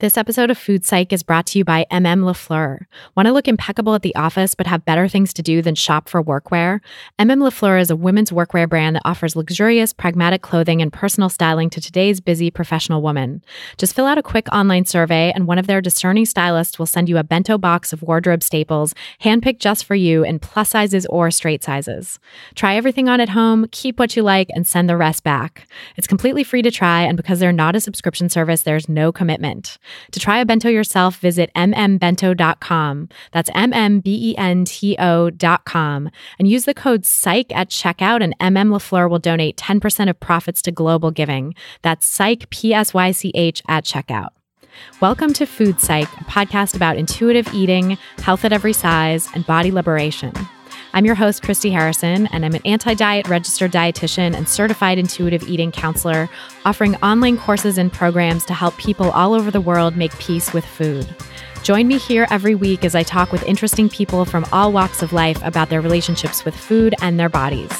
This episode of Food Psych is brought to you by M.M. LaFleur. Want to look impeccable at the office but have better things to do than shop for workwear? M.M. LaFleur is a women's workwear brand that offers luxurious, pragmatic clothing and personal styling to today's busy professional woman. Just fill out a quick online survey and one of their discerning stylists will send you a bento box of wardrobe staples, handpicked just for you in plus sizes or straight sizes. Try everything on at home, keep what you like, and send the rest back. It's completely free to try, and because they're not a subscription service, there's no commitment. To try a bento yourself, visit mmbento.com. That's mmbento.com. And use the code PSYCH at checkout, and M.M. LaFleur will donate 10% of profits to global giving. That's PSYCH, P-S-Y-C-H, at checkout. Welcome to Food Psych, a podcast about intuitive eating, health at every size, and body liberation. I'm your host, Christy Harrison, and I'm an anti-diet registered dietitian and certified intuitive eating counselor, offering online courses and programs to help people all over the world make peace with food. Join me here every week as I talk with interesting people from all walks of life about their relationships with food and their bodies.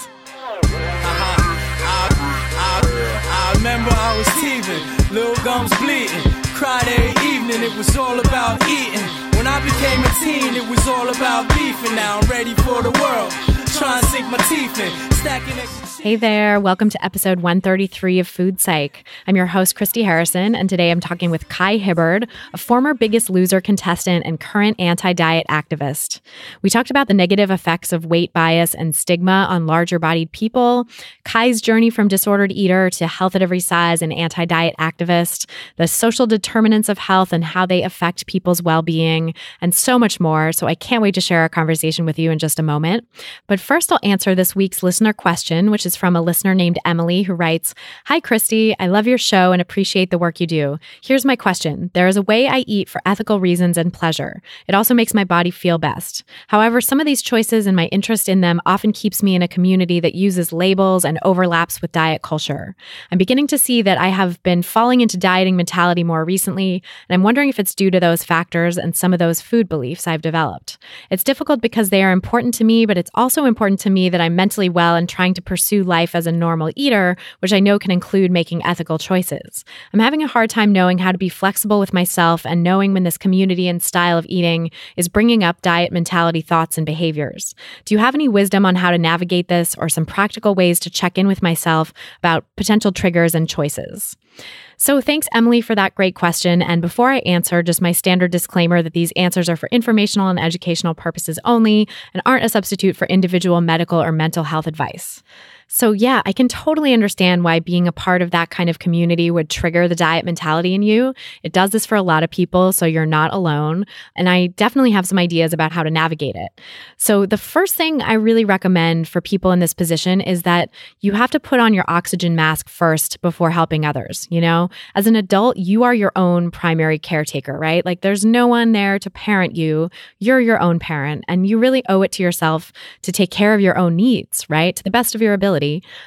I remember I was teething, little gums bleeding, cried every evening, it was all about eating. When I became a teen, it was all about beefing. Now I'm ready for the world, trying to sink my teeth in, stacking extra. Hey there, welcome to episode 133 of Food Psych. I'm your host, Christy Harrison, and today I'm talking with Kai Hibbard, a former Biggest Loser contestant and current anti-diet activist. We talked about the negative effects of weight bias and stigma on larger-bodied people, Kai's journey from disordered eater to health at every size and anti-diet activist, the social determinants of health and how they affect people's well-being, and so much more. So I can't wait to share our conversation with you in just a moment. But first, I'll answer this week's listener question, which is from a listener named Emily, who writes, "Hi, Christy. I love your show and appreciate the work you do. Here's my question. There is a way I eat for ethical reasons and pleasure. It also makes my body feel best. However, some of these choices and my interest in them often keeps me in a community that uses labels and overlaps with diet culture. I'm beginning to see that I have been falling into dieting mentality more recently, and I'm wondering if it's due to those factors and some of those food beliefs I've developed. It's difficult because they are important to me, but it's also important to me that I'm mentally well and trying to pursue life as a normal eater, which I know can include making ethical choices. I'm having a hard time knowing how to be flexible with myself and knowing when this community and style of eating is bringing up diet mentality thoughts and behaviors. Do you have any wisdom on how to navigate this or some practical ways to check in with myself about potential triggers and choices?" So thanks, Emily, for that great question. And before I answer, just my standard disclaimer that these answers are for informational and educational purposes only and aren't a substitute for individual medical or mental health advice. So yeah, I can totally understand why being a part of that kind of community would trigger the diet mentality in you. It does this for a lot of people, so you're not alone. And I definitely have some ideas about how to navigate it. So the first thing I really recommend for people in this position is that you have to put on your oxygen mask first before helping others. You know, as an adult, you are your own primary caretaker, right? Like there's no one there to parent you. You're your own parent, and you really owe it to yourself to take care of your own needs, right? To the best of your ability.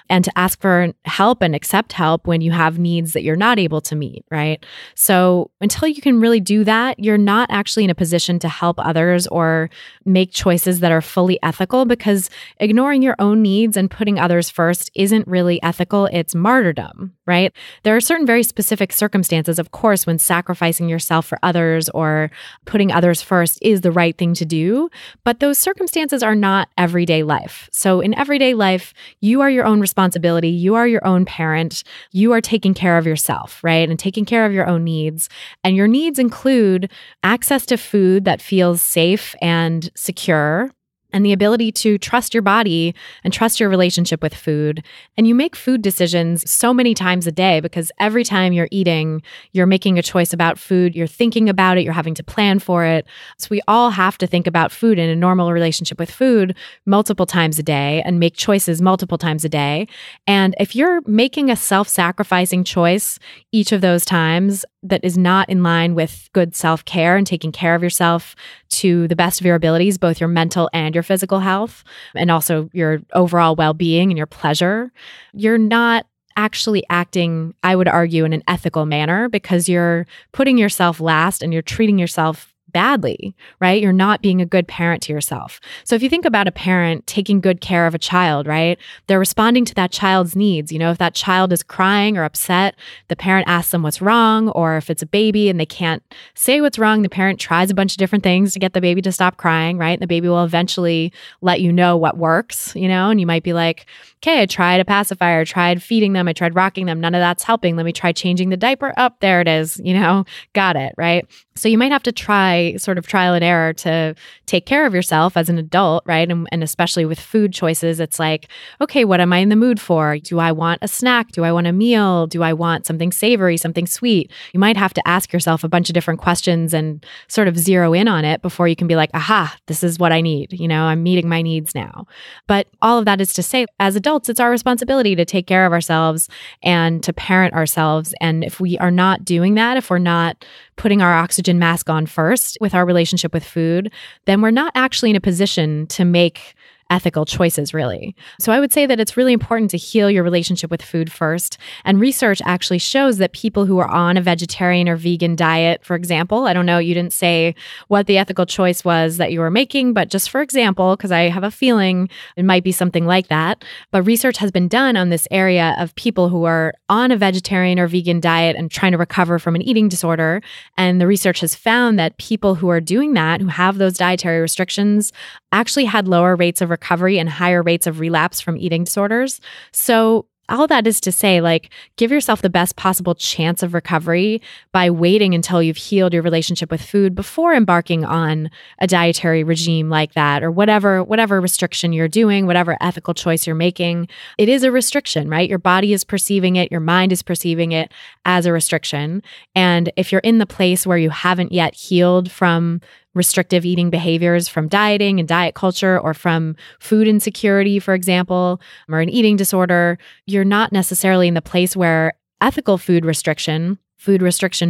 And to ask for help and accept help when you have needs that you're not able to meet, right? So until you can really do that, you're not actually in a position to help others or make choices that are fully ethical, because ignoring your own needs and putting others first isn't really ethical. It's martyrdom, right? There are certain very specific circumstances, of course, when sacrificing yourself for others or putting others first is the right thing to do, but those circumstances are not everyday life. So in everyday life, you are your own responsibility. You are your own parent. You are taking care of yourself, right? And taking care of your own needs. And your needs include access to food that feels safe and secure, and the ability to trust your body and trust your relationship with food. And you make food decisions so many times a day, because every time you're eating, you're making a choice about food, you're thinking about it, you're having to plan for it. So we all have to think about food in a normal relationship with food multiple times a day and make choices multiple times a day. And if you're making a self-sacrificing choice each of those times that is not in line with good self-care and taking care of yourself to the best of your abilities, both your mental and your physical health, and also your overall well-being and your pleasure, you're not actually acting, I would argue, in an ethical manner, because you're putting yourself last and you're treating yourself badly, right? You're not being a good parent to yourself. So if you think about a parent taking good care of a child, right? They're responding to that child's needs. You know, if that child is crying or upset, the parent asks them what's wrong, or if it's a baby and they can't say what's wrong, the parent tries a bunch of different things to get the baby to stop crying, right? And the baby will eventually let you know what works, you know, and you might be like, okay, I tried a pacifier, I tried feeding them, I tried rocking them, none of that's helping. Let me try changing the diaper. Oh, there it is, you know, got it, right? So you might have to try sort of trial and error to take care of yourself as an adult, right? And especially with food choices, it's like, okay, what am I in the mood for? Do I want a snack? Do I want a meal? Do I want something savory, something sweet? You might have to ask yourself a bunch of different questions and sort of zero in on it before you can be like, aha, this is what I need. You know, I'm meeting my needs now. But all of that is to say, as adults, it's our responsibility to take care of ourselves and to parent ourselves. And if we are not doing that, if we're not putting our oxygen mask on first with our relationship with food, then we're not actually in a position to make ethical choices, really. So I would say that it's really important to heal your relationship with food first. And research actually shows that people who are on a vegetarian or vegan diet, for example, I don't know, you didn't say what the ethical choice was that you were making, but just for example, because I have a feeling it might be something like that. But research has been done on this area of people who are on a vegetarian or vegan diet and trying to recover from an eating disorder. And the research has found that people who are doing that, who have those dietary restrictions, actually had lower rates of recovery and higher rates of relapse from eating disorders. So all that is to say, like, give yourself the best possible chance of recovery by waiting until you've healed your relationship with food before embarking on a dietary regime like that, or whatever restriction you're doing, whatever ethical choice you're making. It is a restriction, right? Your body is perceiving it, your mind is perceiving it as a restriction. And if you're in the place where you haven't yet healed from restrictive eating behaviors from dieting and diet culture, or from food insecurity, for example, or an eating disorder, you're not necessarily in the place where ethical food restriction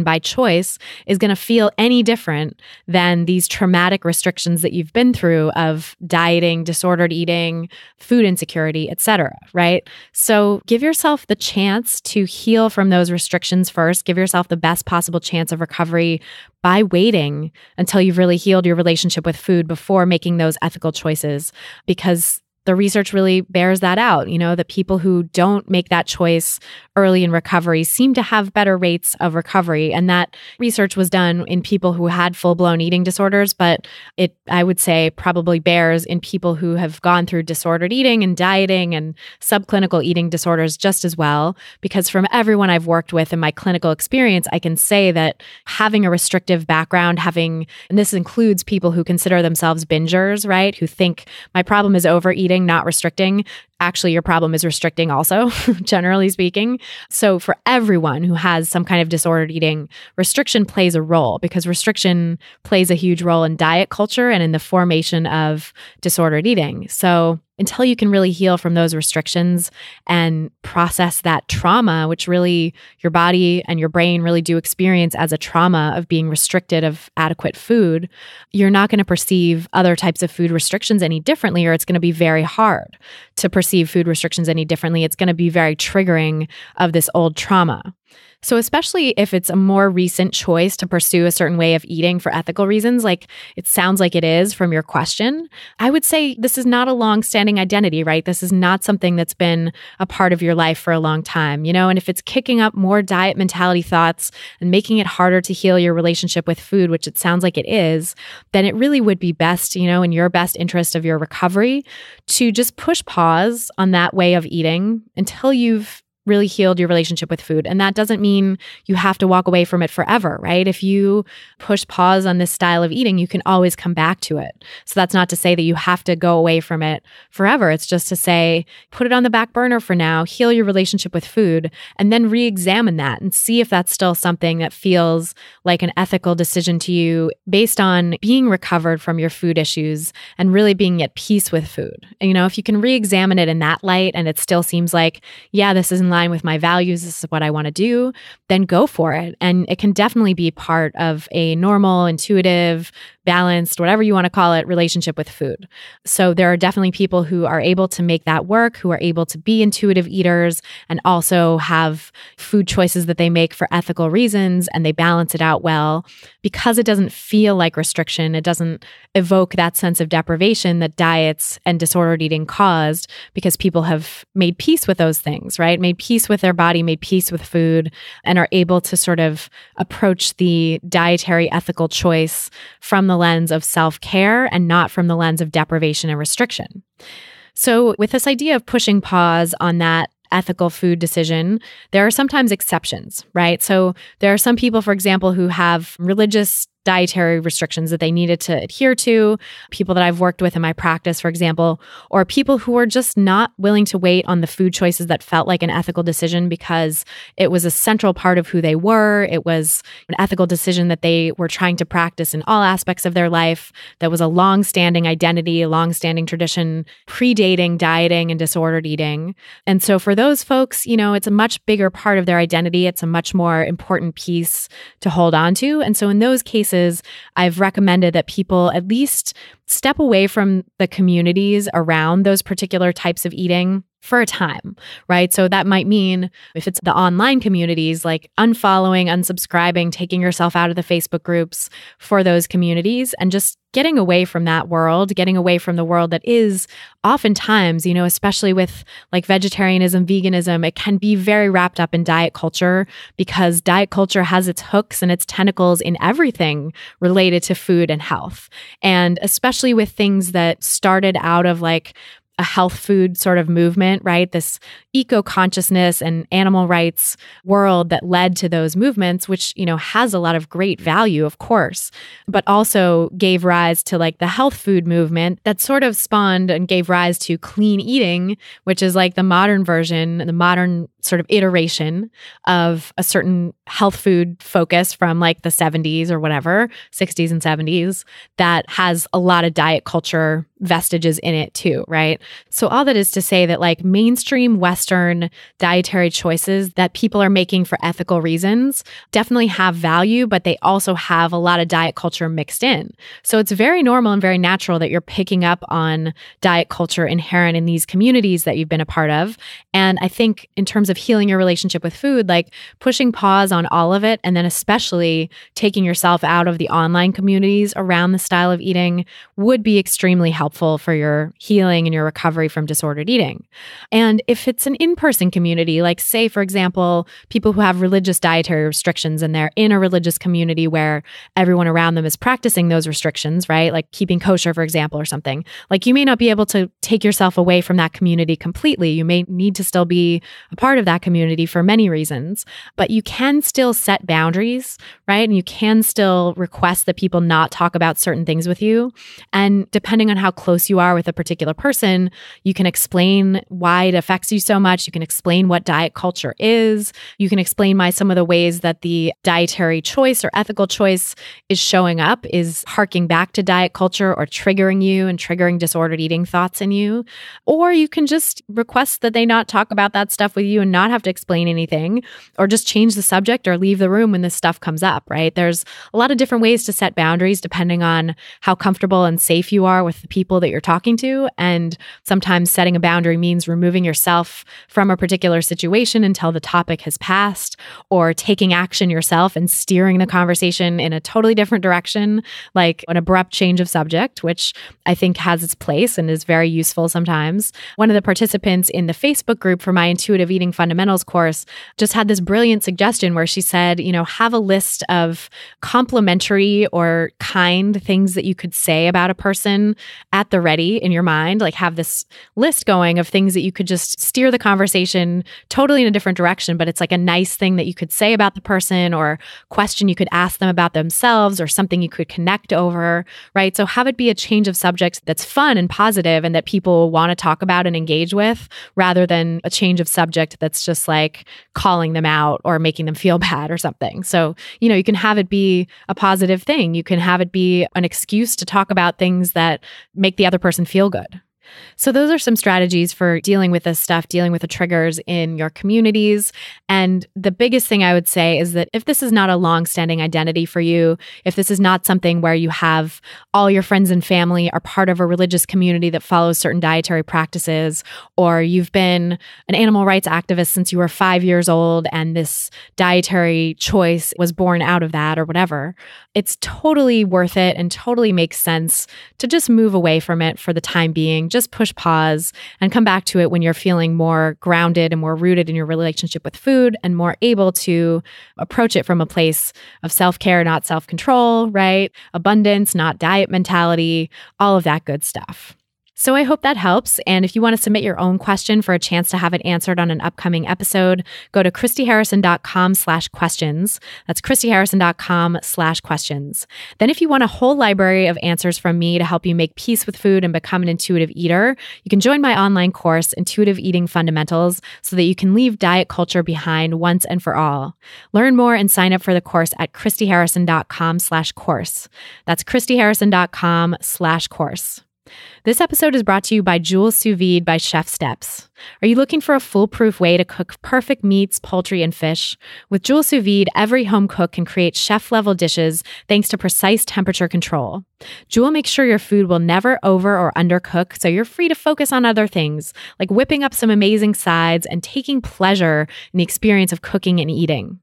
by choice is going to feel any different than these traumatic restrictions that you've been through of dieting, disordered eating, food insecurity, et cetera, right? So give yourself the chance to heal from those restrictions first. Give yourself the best possible chance of recovery by waiting until you've really healed your relationship with food before making those ethical choices, because the research really bears that out, you know, that people who don't make that choice early in recovery seem to have better rates of recovery. And that research was done in people who had full-blown eating disorders, but it, I would say, probably bears in people who have gone through disordered eating and dieting and subclinical eating disorders just as well. Because from everyone I've worked with in my clinical experience, I can say that having a restrictive background, and this includes people who consider themselves bingers, right, who think my problem is overeating, not restricting. Actually, your problem is restricting also, generally speaking. So for everyone who has some kind of disordered eating, restriction plays a role, because restriction plays a huge role in diet culture and in the formation of disordered eating. So until you can really heal from those restrictions and process that trauma, which really your body and your brain really do experience as a trauma of being restricted of adequate food, you're not going to perceive other types of food restrictions any differently, or it's going to be very hard to perceive food restrictions any differently. It's going to be very triggering of this old trauma. So especially if it's a more recent choice to pursue a certain way of eating for ethical reasons, like it sounds like it is from your question, I would say this is not a long-standing identity, right? This is not something that's been a part of your life for a long time, you know? And if it's kicking up more diet mentality thoughts and making it harder to heal your relationship with food, which it sounds like it is, then it really would be best, you know, in your best interest of your recovery to just push pause on that way of eating until you've really healed your relationship with food. And that doesn't mean you have to walk away from it forever, right? If you push pause on this style of eating, you can always come back to it. So that's not to say that you have to go away from it forever. It's just to say, put it on the back burner for now, heal your relationship with food, and then re-examine that and see if that's still something that feels like an ethical decision to you based on being recovered from your food issues and really being at peace with food. And, you know, if you can re-examine it in that light and it still seems like, yeah, this isn't line with my values, this is what I want to do, then go for it. And it can definitely be part of a normal, intuitive, balanced, whatever you want to call it, relationship with food. So there are definitely people who are able to make that work, who are able to be intuitive eaters and also have food choices that they make for ethical reasons, and they balance it out well because it doesn't feel like restriction. It doesn't evoke that sense of deprivation that diets and disordered eating caused, because people have made peace with those things, right? Made peace with their body, made peace with food, and are able to sort of approach the dietary ethical choice from the lens of self-care and not from the lens of deprivation and restriction. So with this idea of pushing pause on that ethical food decision, there are sometimes exceptions, right? So there are some people, for example, who have religious dietary restrictions that they needed to adhere to, people that I've worked with in my practice, for example, or people who were just not willing to wait on the food choices that felt like an ethical decision because it was a central part of who they were. It was an ethical decision that they were trying to practice in all aspects of their life. That was a longstanding identity, a longstanding tradition, predating dieting and disordered eating. And so for those folks, you know, it's a much bigger part of their identity. It's a much more important piece to hold on to. And so in those cases, I've recommended that people at least step away from the communities around those particular types of eating for a time, right? So that might mean, if it's the online communities, like unfollowing, unsubscribing, taking yourself out of the Facebook groups for those communities and just getting away from that world, getting away from the world that is oftentimes, you know, especially with like vegetarianism, veganism, it can be very wrapped up in diet culture, because diet culture has its hooks and its tentacles in everything related to food and health. And especially with things that started out of like a health food sort of movement, right? This eco-consciousness and animal rights world that led to those movements, which, you know, has a lot of great value, of course, but also gave rise to like the health food movement that sort of spawned and gave rise to clean eating, which is like the modern version, the modern sort of iteration of a certain health food focus from like the 70s or whatever, 60s and 70s, that has a lot of diet culture vestiges in it too, right? So all that is to say that like mainstream Western dietary choices that people are making for ethical reasons definitely have value, but they also have a lot of diet culture mixed in. So it's very normal and very natural that you're picking up on diet culture inherent in these communities that you've been a part of. And I think in terms of healing your relationship with food, like pushing pause on all of it, and then especially taking yourself out of the online communities around the style of eating would be extremely helpful for your healing and your recovery from disordered eating. And if it's an in-person community, like say, for example, people who have religious dietary restrictions and they're in a religious community where everyone around them is practicing those restrictions, right? Like keeping kosher, for example, or something, like you may not be able to take yourself away from that community completely. You may need to still be a part of that community for many reasons, but you can still set boundaries, right? And you can still request that people not talk about certain things with you. And depending on how close you are with a particular person, you can explain why it affects you so much. You can explain what diet culture is. You can explain why some of the ways that the dietary choice or ethical choice is showing up is harking back to diet culture or triggering you and triggering disordered eating thoughts in you. Or you can just request that they not talk about that stuff with you and not have to explain anything, or just change the subject or leave the room when this stuff comes up, right? There's a lot of different ways to set boundaries depending on how comfortable and safe you are with the people that you're talking to. And sometimes setting a boundary means removing yourself from a particular situation until the topic has passed, or taking action yourself and steering the conversation in a totally different direction, like an abrupt change of subject, which I think has its place and is very useful sometimes. One of the participants in the Facebook group for my Intuitive Eating Fundamentals course just had this brilliant suggestion where she said, you know, have a list of complimentary or kind things that you could say about a person at the ready in your mind. Like have this list going of things that you could just steer the conversation totally in a different direction, but it's like a nice thing that you could say about the person, or question you could ask them about themselves, or something you could connect over, right? So have it be a change of subject that's fun and positive and that people want to talk about and engage with, rather than a change of subject that's just like calling them out or making them feel bad or something. So, you know, you can have it be a positive thing. You can have it be an excuse to talk about things that make the other person feel good. So those are some strategies for dealing with this stuff, dealing with the triggers in your communities. And the biggest thing I would say is that if this is not a longstanding identity for you, if this is not something where you have all your friends and family are part of a religious community that follows certain dietary practices, or you've been an animal rights activist since you were 5 years old and this dietary choice was born out of that or whatever, it's totally worth it and totally makes sense to just move away from it for the time being. Just push pause and come back to it when you're feeling more grounded and more rooted in your relationship with food and more able to approach it from a place of self-care, not self-control, right? Abundance, not diet mentality, all of that good stuff. So I hope that helps. And if you want to submit your own question for a chance to have it answered on an upcoming episode, go to ChristyHarrison.com/questions. That's ChristyHarrison.com/questions. Then if you want a whole library of answers from me to help you make peace with food and become an intuitive eater, you can join my online course, Intuitive Eating Fundamentals, so that you can leave diet culture behind once and for all. Learn more and sign up for the course at ChristyHarrison.com/course. That's ChristyHarrison.com/course. This episode is brought to you by Joule Sous Vide by Chef Steps. Are you looking for a foolproof way to cook perfect meats, poultry, and fish? With Joule Sous Vide, every home cook can create chef-level dishes thanks to precise temperature control. Joule makes sure your food will never over or undercook, so you're free to focus on other things, like whipping up some amazing sides and taking pleasure in the experience of cooking and eating.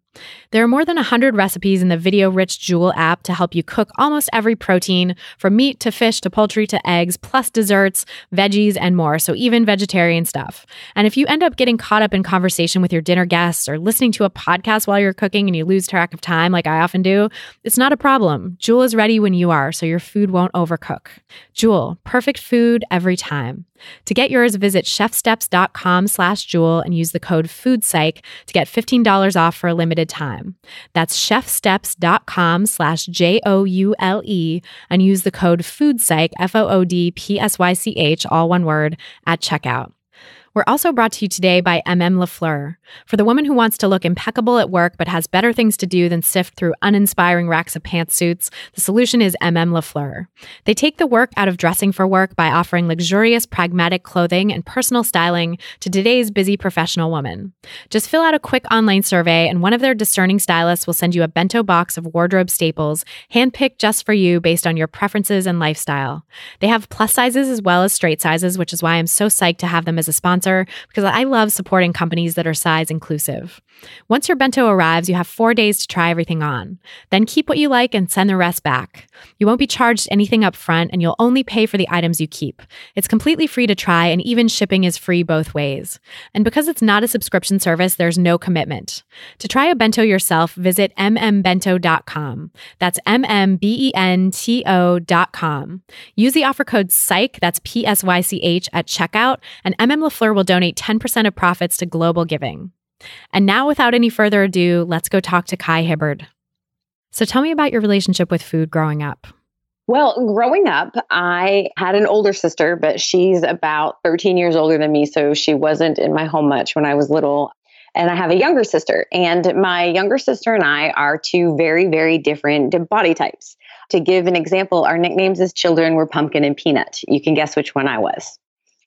There are more than 100 recipes in the video-rich Joule app to help you cook almost every protein, from meat to fish to poultry to eggs, plus desserts, veggies, and more, so even vegetarian stuff. And if you end up getting caught up in conversation with your dinner guests or listening to a podcast while you're cooking and you lose track of time like I often do, it's not a problem. Joule is ready when you are, so your food won't overcook. Joule, perfect food every time. To get yours, visit chefsteps.com/Joule and use the code FOODPSYCH to get $15 off for a limited time. That's chefsteps.com/JOULE and use the code FOODPSYCH, FOODPSYCH, all one word, at checkout. We're also brought to you today by M.M. LaFleur. For the woman who wants to look impeccable at work but has better things to do than sift through uninspiring racks of pantsuits, the solution is M.M. LaFleur. They take the work out of dressing for work by offering luxurious, pragmatic clothing and personal styling to today's busy professional woman. Just fill out a quick online survey and one of their discerning stylists will send you a bento box of wardrobe staples, handpicked just for you based on your preferences and lifestyle. They have plus sizes as well as straight sizes, which is why I'm so psyched to have them as a sponsor, because I love supporting companies that are size inclusive. Once your bento arrives, you have 4 days to try everything on. Then keep what you like and send the rest back. You won't be charged anything up front, and you'll only pay for the items you keep. It's completely free to try, and even shipping is free both ways. And because it's not a subscription service, there's no commitment. To try a bento yourself, visit mmbento.com. That's mmbento.com. Use the offer code PSYCH, that's PSYCH, at checkout, and M.M. LaFleur will donate 10% of profits to global giving. And now, without any further ado, let's go talk to Kai Hibbard. So tell me about your relationship with food growing up. Well, growing up, I had an older sister, but she's about 13 years older than me, so she wasn't in my home much when I was little. And I have a younger sister, and my younger sister and I are two very, very different body types. To give an example, our nicknames as children were Pumpkin and Peanut. You can guess which one I was.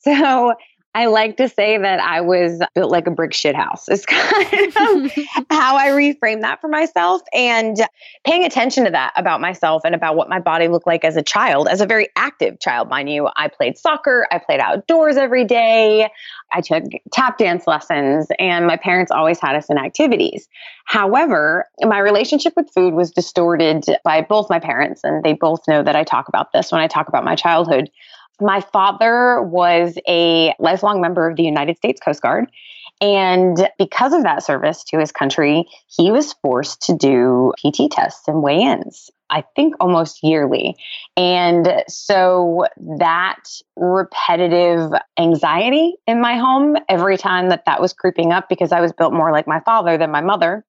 So I like to say that I was built like a brick shithouse. It's kind of how I reframe that for myself, and paying attention to that about myself and about what my body looked like as a child, as a very active child, mind you. I played soccer. I played outdoors every day. I took tap dance lessons, and my parents always had us in activities. However, my relationship with food was distorted by both my parents, and they both know that I talk about this when I talk about my childhood. My father was a lifelong member of the United States Coast Guard, and because of that service to his country, he was forced to do PT tests and weigh-ins, I think almost yearly. And so that repetitive anxiety in my home every time that was creeping up, because I was built more like my father than my mother.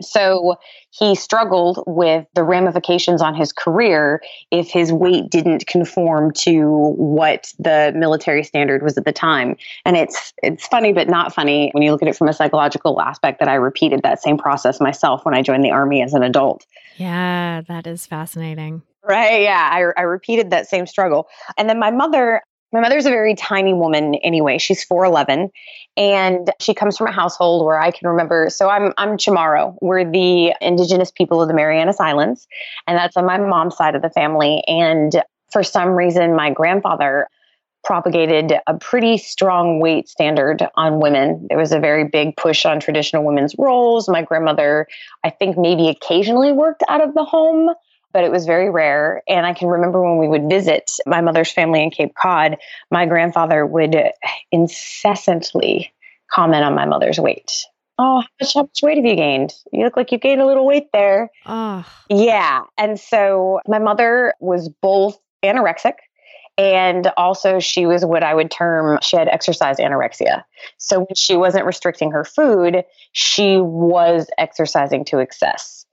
So he struggled with the ramifications on his career if his weight didn't conform to what the military standard was at the time. And it's funny, but not funny when you look at it from a psychological aspect that I repeated that same process myself when I joined the Army as an adult. Yeah, that is fascinating. Right. Yeah. I repeated that same struggle. And then my mother My mother's a very tiny woman anyway. She's 4'11", and she comes from a household where I can remember. So I'm Chamorro. We're the indigenous people of the Marianas Islands, and that's on my mom's side of the family. And for some reason, my grandfather propagated a pretty strong weight standard on women. There was a very big push on traditional women's roles. My grandmother, I think, maybe occasionally worked out of the home, but it was very rare. And I can remember when we would visit my mother's family in Cape Cod, my grandfather would incessantly comment on my mother's weight. Oh, how much weight have you gained? You look like you gained a little weight there. Oh. Yeah. And so my mother was both anorexic, and also she was what I would term, she had exercise anorexia. So when she wasn't restricting her food, she was exercising to excess.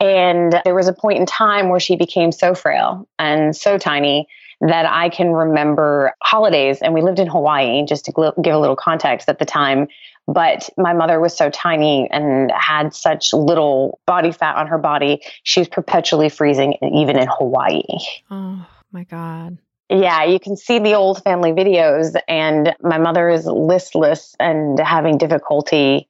And there was a point in time where she became so frail and so tiny that I can remember holidays, and we lived in Hawaii, just to give a little context at the time, but my mother was so tiny and had such little body fat on her body, she was perpetually freezing even in Hawaii. Oh my God. Yeah, you can see the old family videos, and my mother is listless and having difficulty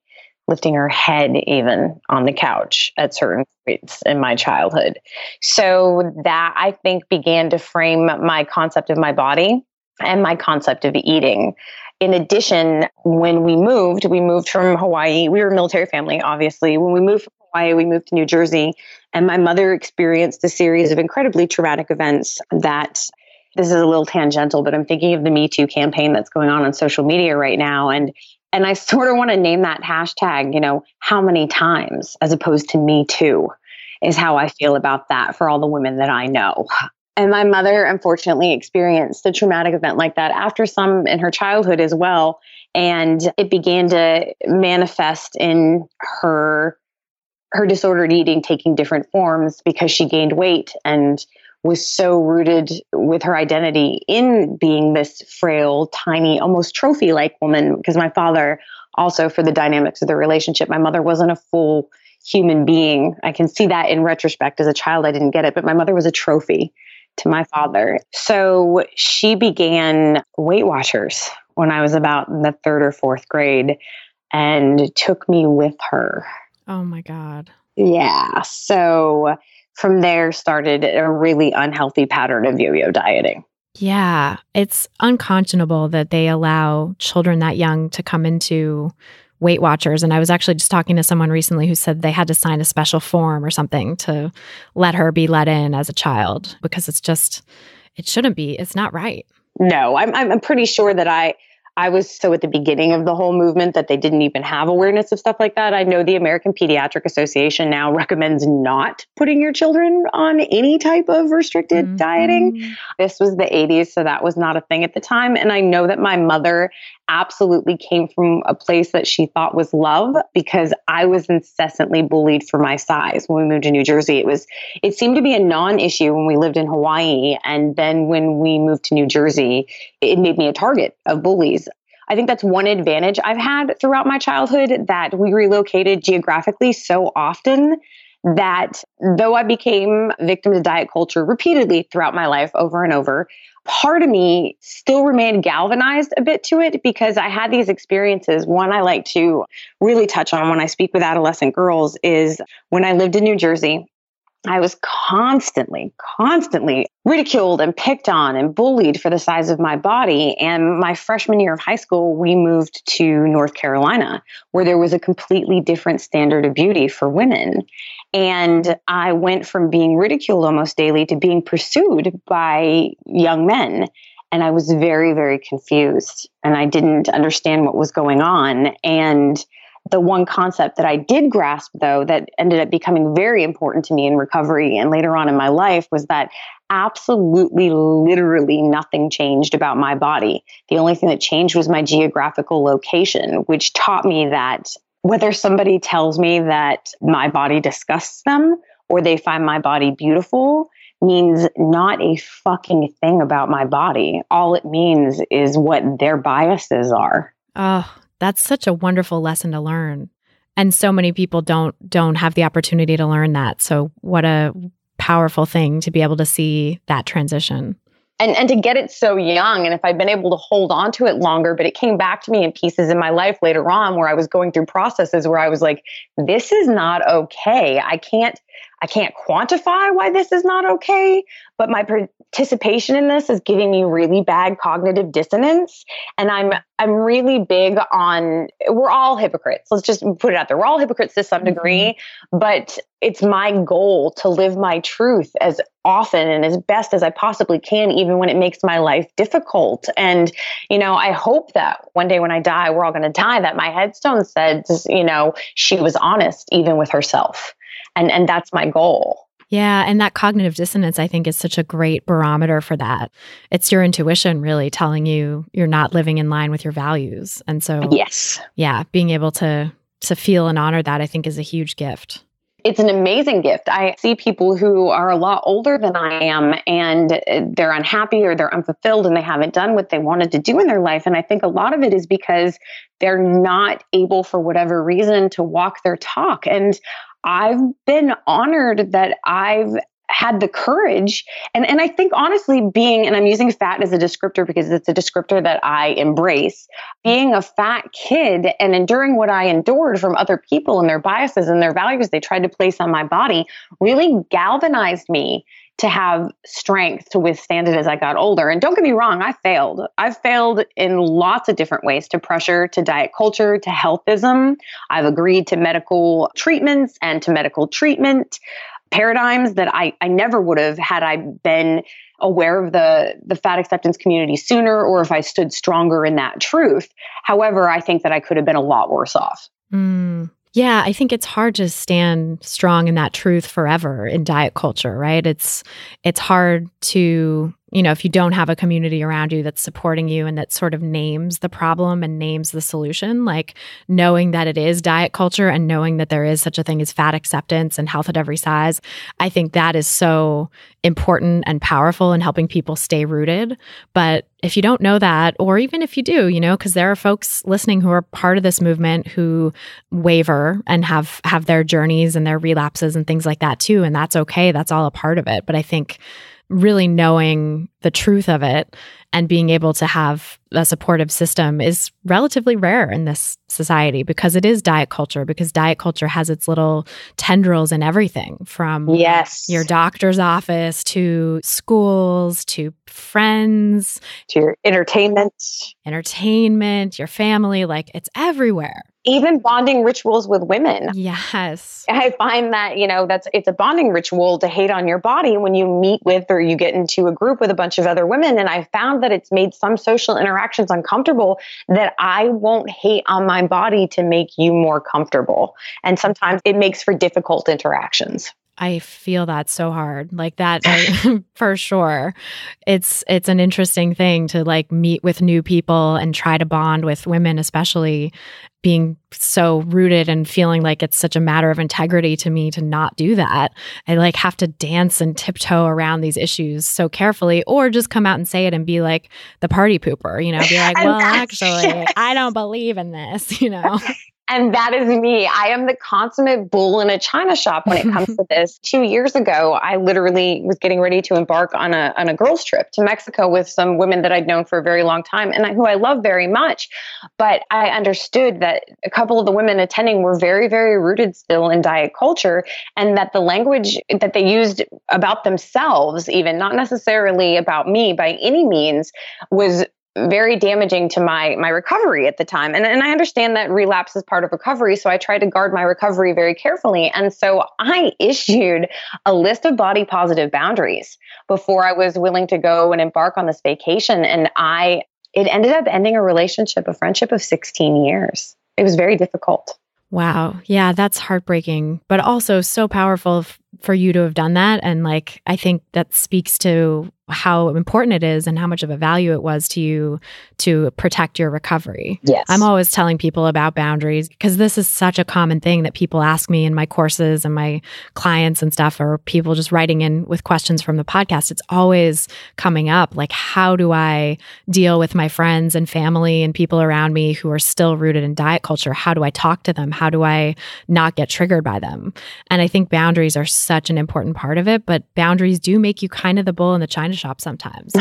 lifting her head even on the couch at certain points in my childhood. So that, I think, began to frame my concept of my body and my concept of eating. In addition, when we moved from Hawaii. We were a military family, obviously. When we moved from Hawaii, we moved to New Jersey, and my mother experienced a series of incredibly traumatic events that... This is a little tangential, but I'm thinking of the Me Too campaign that's going on social media right now. And I sort of want to name that hashtag, you know, how many times, as opposed to Me Too, is how I feel about that for all the women that I know. And my mother, unfortunately, experienced a traumatic event like that after some in her childhood as well. And it began to manifest in her disordered eating, taking different forms because she gained weight and was so rooted with her identity in being this frail, tiny, almost trophy-like woman. Because my father also, for the dynamics of the relationship, my mother wasn't a full human being. I can see that in retrospect. As a child, I didn't get it, but my mother was a trophy to my father. So she began Weight Watchers when I was about in the third or fourth grade and took me with her. Oh my God. Yeah. So... from there started a really unhealthy pattern of yo-yo dieting. Yeah. It's unconscionable that they allow children that young to come into Weight Watchers. And I was actually just talking to someone recently who said they had to sign a special form or something to let her be let in as a child, because it's just, it shouldn't be. It's not right. No, I'm pretty sure that I was so at the beginning of the whole movement that they didn't even have awareness of stuff like that. I know the American Pediatric Association now recommends not putting your children on any type of restricted dieting. This was the 80s, so that was not a thing at the time. And I know that my mother absolutely came from a place that she thought was love, because I was incessantly bullied for my size. When we moved to New Jersey, it seemed to be a non-issue when we lived in Hawaii. And then when we moved to New Jersey, it made me a target of bullies. I think that's one advantage I've had throughout my childhood, that we relocated geographically so often that though I became victim to diet culture repeatedly throughout my life over and over, part of me still remained galvanized a bit to it, because I had these experiences. One I like to really touch on when I speak with adolescent girls is when I lived in New Jersey, I was constantly ridiculed and picked on and bullied for the size of my body. And my freshman year of high school, we moved to North Carolina, where there was a completely different standard of beauty for women. And I went from being ridiculed almost daily to being pursued by young men. And I was very, very confused, and I didn't understand what was going on. And the one concept that I did grasp, though, that ended up becoming very important to me in recovery and later on in my life, was that absolutely, literally nothing changed about my body. The only thing that changed was my geographical location, which taught me that whether somebody tells me that my body disgusts them or they find my body beautiful means not a fucking thing about my body. All it means is what their biases are. Oh. That's such a wonderful lesson to learn. And so many people don't have the opportunity to learn that. So what a powerful thing to be able to see that transition. And to get it so young, and if I'd been able to hold on to it longer, but it came back to me in pieces in my life later on where I was going through processes where I was like, this is not okay. I can't quantify why this is not okay, but my participation in this is giving me really bad cognitive dissonance. And I'm really big on, we're all hypocrites. Let's just put it out there. We're all hypocrites to some degree, but it's my goal to live my truth as often and as best as I possibly can, even when it makes my life difficult. And, you know, I hope that one day when I die, we're all going to die, that my headstone says, you know, she was honest even with herself. And that's my goal. Yeah. And that cognitive dissonance, I think, is such a great barometer for that. It's your intuition really telling you you're not living in line with your values. And so, yes, yeah, being able to feel and honor that, I think, is a huge gift. It's an amazing gift. I see people who are a lot older than I am, and they're unhappy or they're unfulfilled and they haven't done what they wanted to do in their life. And I think a lot of it is because they're not able, for whatever reason, to walk their talk. And I've been honored that I've had the courage. And I think, honestly, being, and I'm using fat as a descriptor because it's a descriptor that I embrace, being a fat kid and enduring what I endured from other people and their biases and their values they tried to place on my body really galvanized me to have strength to withstand it as I got older. And don't get me wrong, I failed. I've failed in lots of different ways, to pressure, to diet culture, to healthism. I've agreed to medical treatments and to medical treatment paradigms that I never would have had I been aware of the fat acceptance community sooner, or if I stood stronger in that truth. However, I think that I could have been a lot worse off. Yeah, I think it's hard to stand strong in that truth forever in diet culture, right? It's hard to, you know, if you don't have a community around you that's supporting you and that sort of names the problem and names the solution, like knowing that it is diet culture and knowing that there is such a thing as fat acceptance and health at every size, I think that is so important and powerful in helping people stay rooted. But if you don't know that, or even if you do, you know, because there are folks listening who are part of this movement who waver and have their journeys and their relapses and things like that too. And that's okay. That's all a part of it. But I think really knowing the truth of it and being able to have a supportive system is relatively rare in this society, because it is diet culture, because diet culture has its little tendrils in everything from your doctor's office to schools to friends to your entertainment, your family, like it's everywhere. Even bonding rituals with women. Yes. I find that, you know, it's a bonding ritual to hate on your body when you meet with or you get into a group with a bunch of other women. And I found that it's made some social interactions uncomfortable, that I won't hate on my body to make you more comfortable. And sometimes it makes for difficult interactions. I feel that so hard, like that for sure. It's an interesting thing to like meet with new people and try to bond with women, especially being so rooted and feeling like it's such a matter of integrity to me to not do that. I like have to dance and tiptoe around these issues so carefully, or just come out and say it and be like the party pooper, you know, be like, well, actually, I don't believe in this, you know. And that is me. I am the consummate bull in a china shop when it comes to this. 2 years ago, I literally was getting ready to embark on a girls' trip to Mexico with some women that I'd known for a very long time and who I love very much. But I understood that a couple of the women attending were very, very rooted still in diet culture, and that the language that they used about themselves, even not necessarily about me by any means, was very damaging to my recovery at the time. And I understand that relapse is part of recovery. So I tried to guard my recovery very carefully. And so I issued a list of body positive boundaries before I was willing to go and embark on this vacation. And it ended up ending a friendship of 16 years. It was very difficult. Wow. Yeah, that's heartbreaking, but also so powerful for you to have done that. And like, I think that speaks to how important it is and how much of a value it was to you to protect your recovery. Yes. I'm always telling people about boundaries because this is such a common thing that people ask me in my courses and my clients and stuff, or people just writing in with questions from the podcast. It's always coming up, like, how do I deal with my friends and family and people around me who are still rooted in diet culture? How do I talk to them? How do I not get triggered by them? And I think boundaries are so such an important part of it, but boundaries do make you kind of the bull in the china shop sometimes.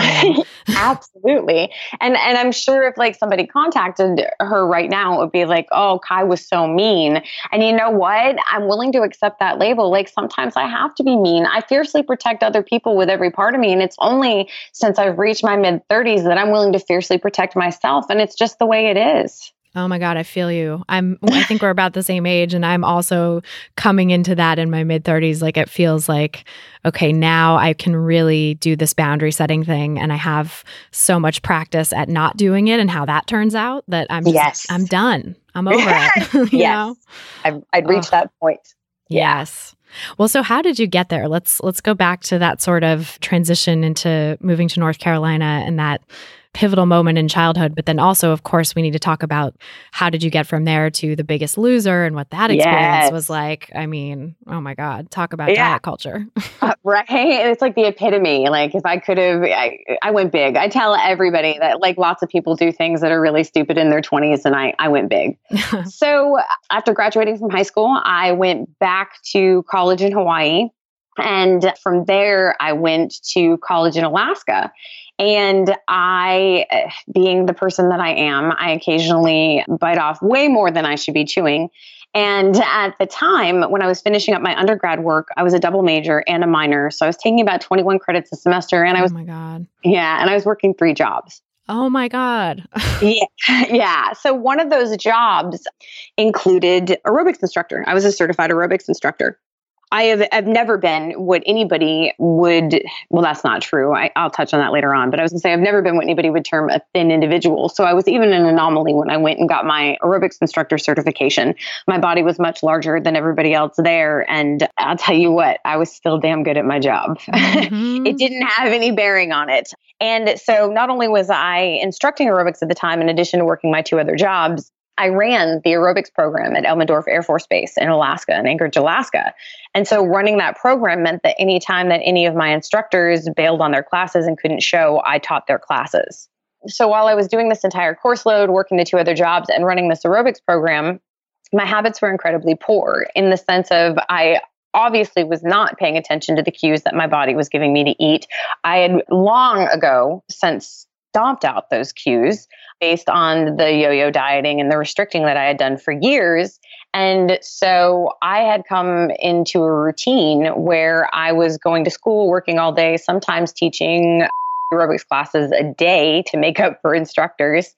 Absolutely. And I'm sure if like somebody contacted her right now, it would be like, oh, Kai was so mean. And you know what? I'm willing to accept that label. Like sometimes I have to be mean. I fiercely protect other people with every part of me. And it's only since I've reached my mid 30s that I'm willing to fiercely protect myself. And it's just the way it is. Oh my God, I feel you. I think we're about the same age, and I'm also coming into that in my mid 30s. Like it feels like, okay, now I can really do this boundary setting thing, and I have so much practice at not doing it and how that turns out that I'm just, I'm done. I'm over it. Yes. I'd reached that point. Yes. Well, so how did you get there? Let's go back to that sort of transition into moving to North Carolina and that pivotal moment in childhood. But then also, of course, we need to talk about how did you get from there to The Biggest Loser and what that experience was like. I mean, oh my God, talk about diet culture. Right? It's like the epitome. Like if I could have, I went big. I tell everybody that like lots of people do things that are really stupid in their 20s, and I went big. So after graduating from high school, I went back to college in Hawaii. And from there, I went to college in Alaska. And I, being the person that I am, I occasionally bite off way more than I should be chewing. And at the time when I was finishing up my undergrad work, I was a double major and a minor. So I was taking about 21 credits a semester. And I was, oh my God. Yeah. And I was working 3 jobs. Oh my God. Yeah. So one of those jobs included aerobics instructor. I was a certified aerobics instructor. I've never been what anybody would, well, that's not true. I'll touch on that later on, but I was gonna say, I've never been what anybody would term a thin individual. So I was even an anomaly when I went and got my aerobics instructor certification. My body was much larger than everybody else there. And I'll tell you what, I was still damn good at my job. Mm-hmm. It didn't have any bearing on it. And so not only was I instructing aerobics at the time, in addition to working my 2 other jobs, I ran the aerobics program at Elmendorf Air Force Base in Alaska, in Anchorage, Alaska. And so running that program meant that any time that any of my instructors bailed on their classes and couldn't show, I taught their classes. So while I was doing this entire course load, working the 2 other jobs and running this aerobics program, my habits were incredibly poor in the sense of I obviously was not paying attention to the cues that my body was giving me to eat. I had long ago since stomped out those cues based on the yo-yo dieting and the restricting that I had done for years. And so I had come into a routine where I was going to school, working all day, sometimes teaching aerobics classes a day to make up for instructors.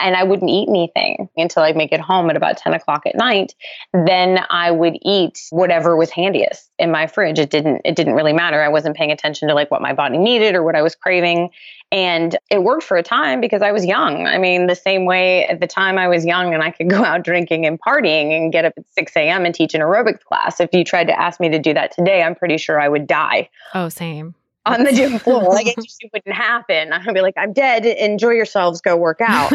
And I wouldn't eat anything until I'd make it home at about 10 o'clock at night. Then I would eat whatever was handiest in my fridge. It didn't really matter. I wasn't paying attention to like what my body needed or what I was craving. And it worked for a time because I was young. I mean, the same way at the time I was young and I could go out drinking and partying and get up at 6 a.m. and teach an aerobics class. If you tried to ask me to do that today, I'm pretty sure I would die. Oh, same. On the gym floor. Like it wouldn't happen. I'm going to be like, I'm dead. Enjoy yourselves. Go work out.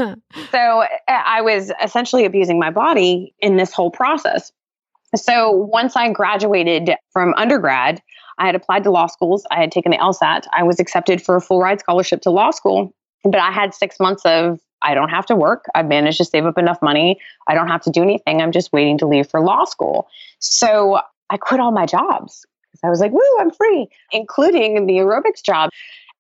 So I was essentially abusing my body in this whole process. So once I graduated from undergrad, I had applied to law schools. I had taken the LSAT. I was accepted for a full ride scholarship to law school, but I had 6 months of, I don't have to work. I've managed to save up enough money. I don't have to do anything. I'm just waiting to leave for law school. So I quit all my jobs. I was like, woo, I'm free, including the aerobics job.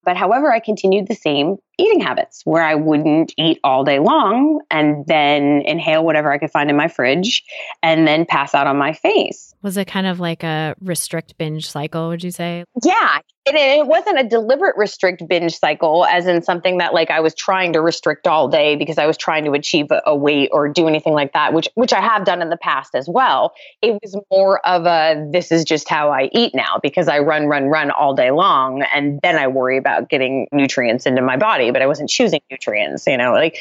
But however, I continued the same eating habits where I wouldn't eat all day long and then inhale whatever I could find in my fridge and then pass out on my face. Was it kind of like a restrict binge cycle, would you say? Yeah, it wasn't a deliberate restrict binge cycle as in something that like I was trying to restrict all day because I was trying to achieve a weight or do anything like that, which I have done in the past as well. It was more of a, this is just how I eat now because I run all day long and then I worry about getting nutrients into my body, but I wasn't choosing nutrients, you know, like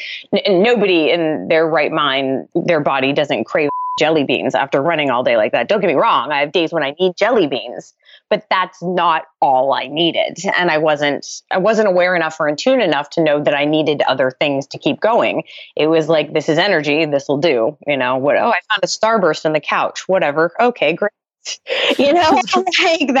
nobody in their right mind, their body doesn't crave jelly beans after running all day like that. Don't get me wrong. I have days when I need jelly beans, but that's not all I needed. And I wasn't aware enough or in tune enough to know that I needed other things to keep going. It was like, this is energy. This will do, you know, I found a starburst on the couch, whatever. Okay, great. You know, like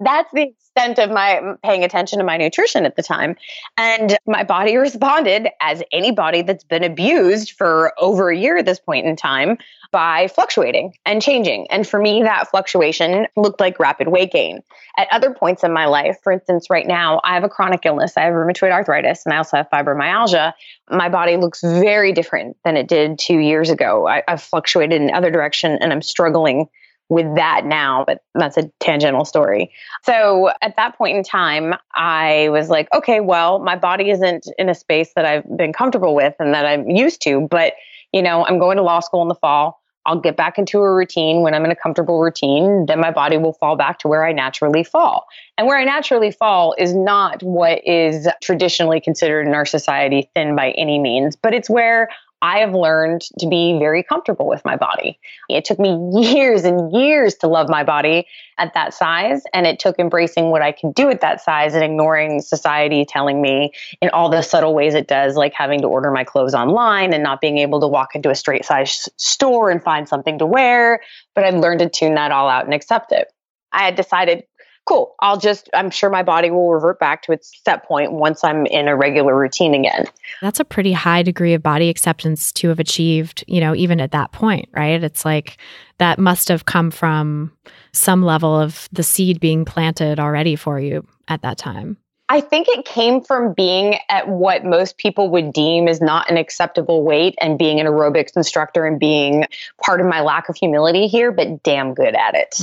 that's the extent of my paying attention to my nutrition at the time. And my body responded, as any body that's been abused for over a year at this point in time, by fluctuating and changing. And for me, that fluctuation looked like rapid weight gain. At other points in my life, for instance, right now, I have a chronic illness. I have rheumatoid arthritis, and I also have fibromyalgia. My body looks very different than it did 2 years ago. I've fluctuated in the other direction, and I'm struggling with that now, but that's a tangential story. So at that point in time, I was like, okay, well, my body isn't in a space that I've been comfortable with and that I'm used to, but you know, I'm going to law school in the fall. I'll get back into a routine when I'm in a comfortable routine, then my body will fall back to where I naturally fall. And where I naturally fall is not what is traditionally considered in our society thin by any means, but it's where I have learned to be very comfortable with my body. It took me years and years to love my body at that size. And it took embracing what I can do at that size and ignoring society telling me in all the subtle ways it does, like having to order my clothes online and not being able to walk into a straight size store and find something to wear. But I've learned to tune that all out and accept it. I had decided, cool, I'm sure my body will revert back to its set point once I'm in a regular routine again. That's a pretty high degree of body acceptance to have achieved, you know, even at that point, right? It's like that must have come from some level of the seed being planted already for you at that time. I think it came from being at what most people would deem as not an acceptable weight and being an aerobics instructor and being part of my lack of humility here, but damn good at it.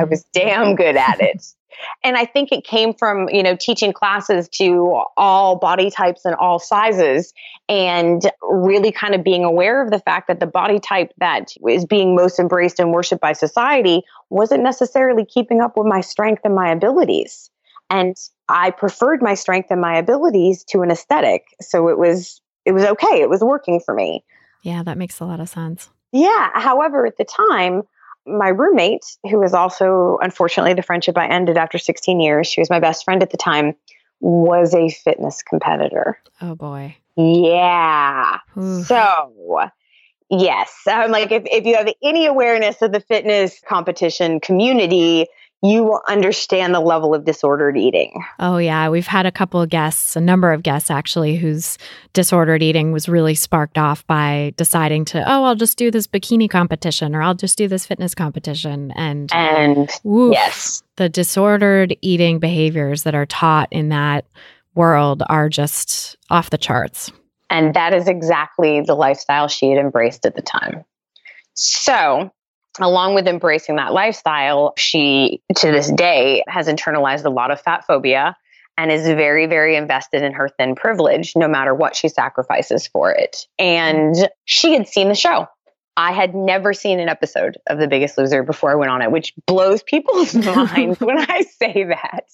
I was damn good at it. And I think it came from, you know, teaching classes to all body types and all sizes and really kind of being aware of the fact that the body type that is being most embraced and worshipped by society wasn't necessarily keeping up with my strength and my abilities. And I preferred my strength and my abilities to an aesthetic. So it was okay. It was working for me. Yeah, that makes a lot of sense. Yeah. However, at the time, my roommate, who was also, unfortunately, the friendship I ended after 16 years, she was my best friend at the time, was a fitness competitor. Oh, boy. Yeah. Oof. So, yes. I'm like, if you have any awareness of the fitness competition community, you will understand the level of disordered eating. Oh, yeah. We've had a number of guests actually, whose disordered eating was really sparked off by deciding to, I'll just do this bikini competition or I'll just do this fitness competition. And woof, yes, the disordered eating behaviors that are taught in that world are just off the charts. And that is exactly the lifestyle she had embraced at the time. So, along with embracing that lifestyle, she, to this day, has internalized a lot of fat phobia and is very, very invested in her thin privilege, no matter what she sacrifices for it. And she had seen the show. I had never seen an episode of The Biggest Loser before I went on it, which blows people's minds when I say that.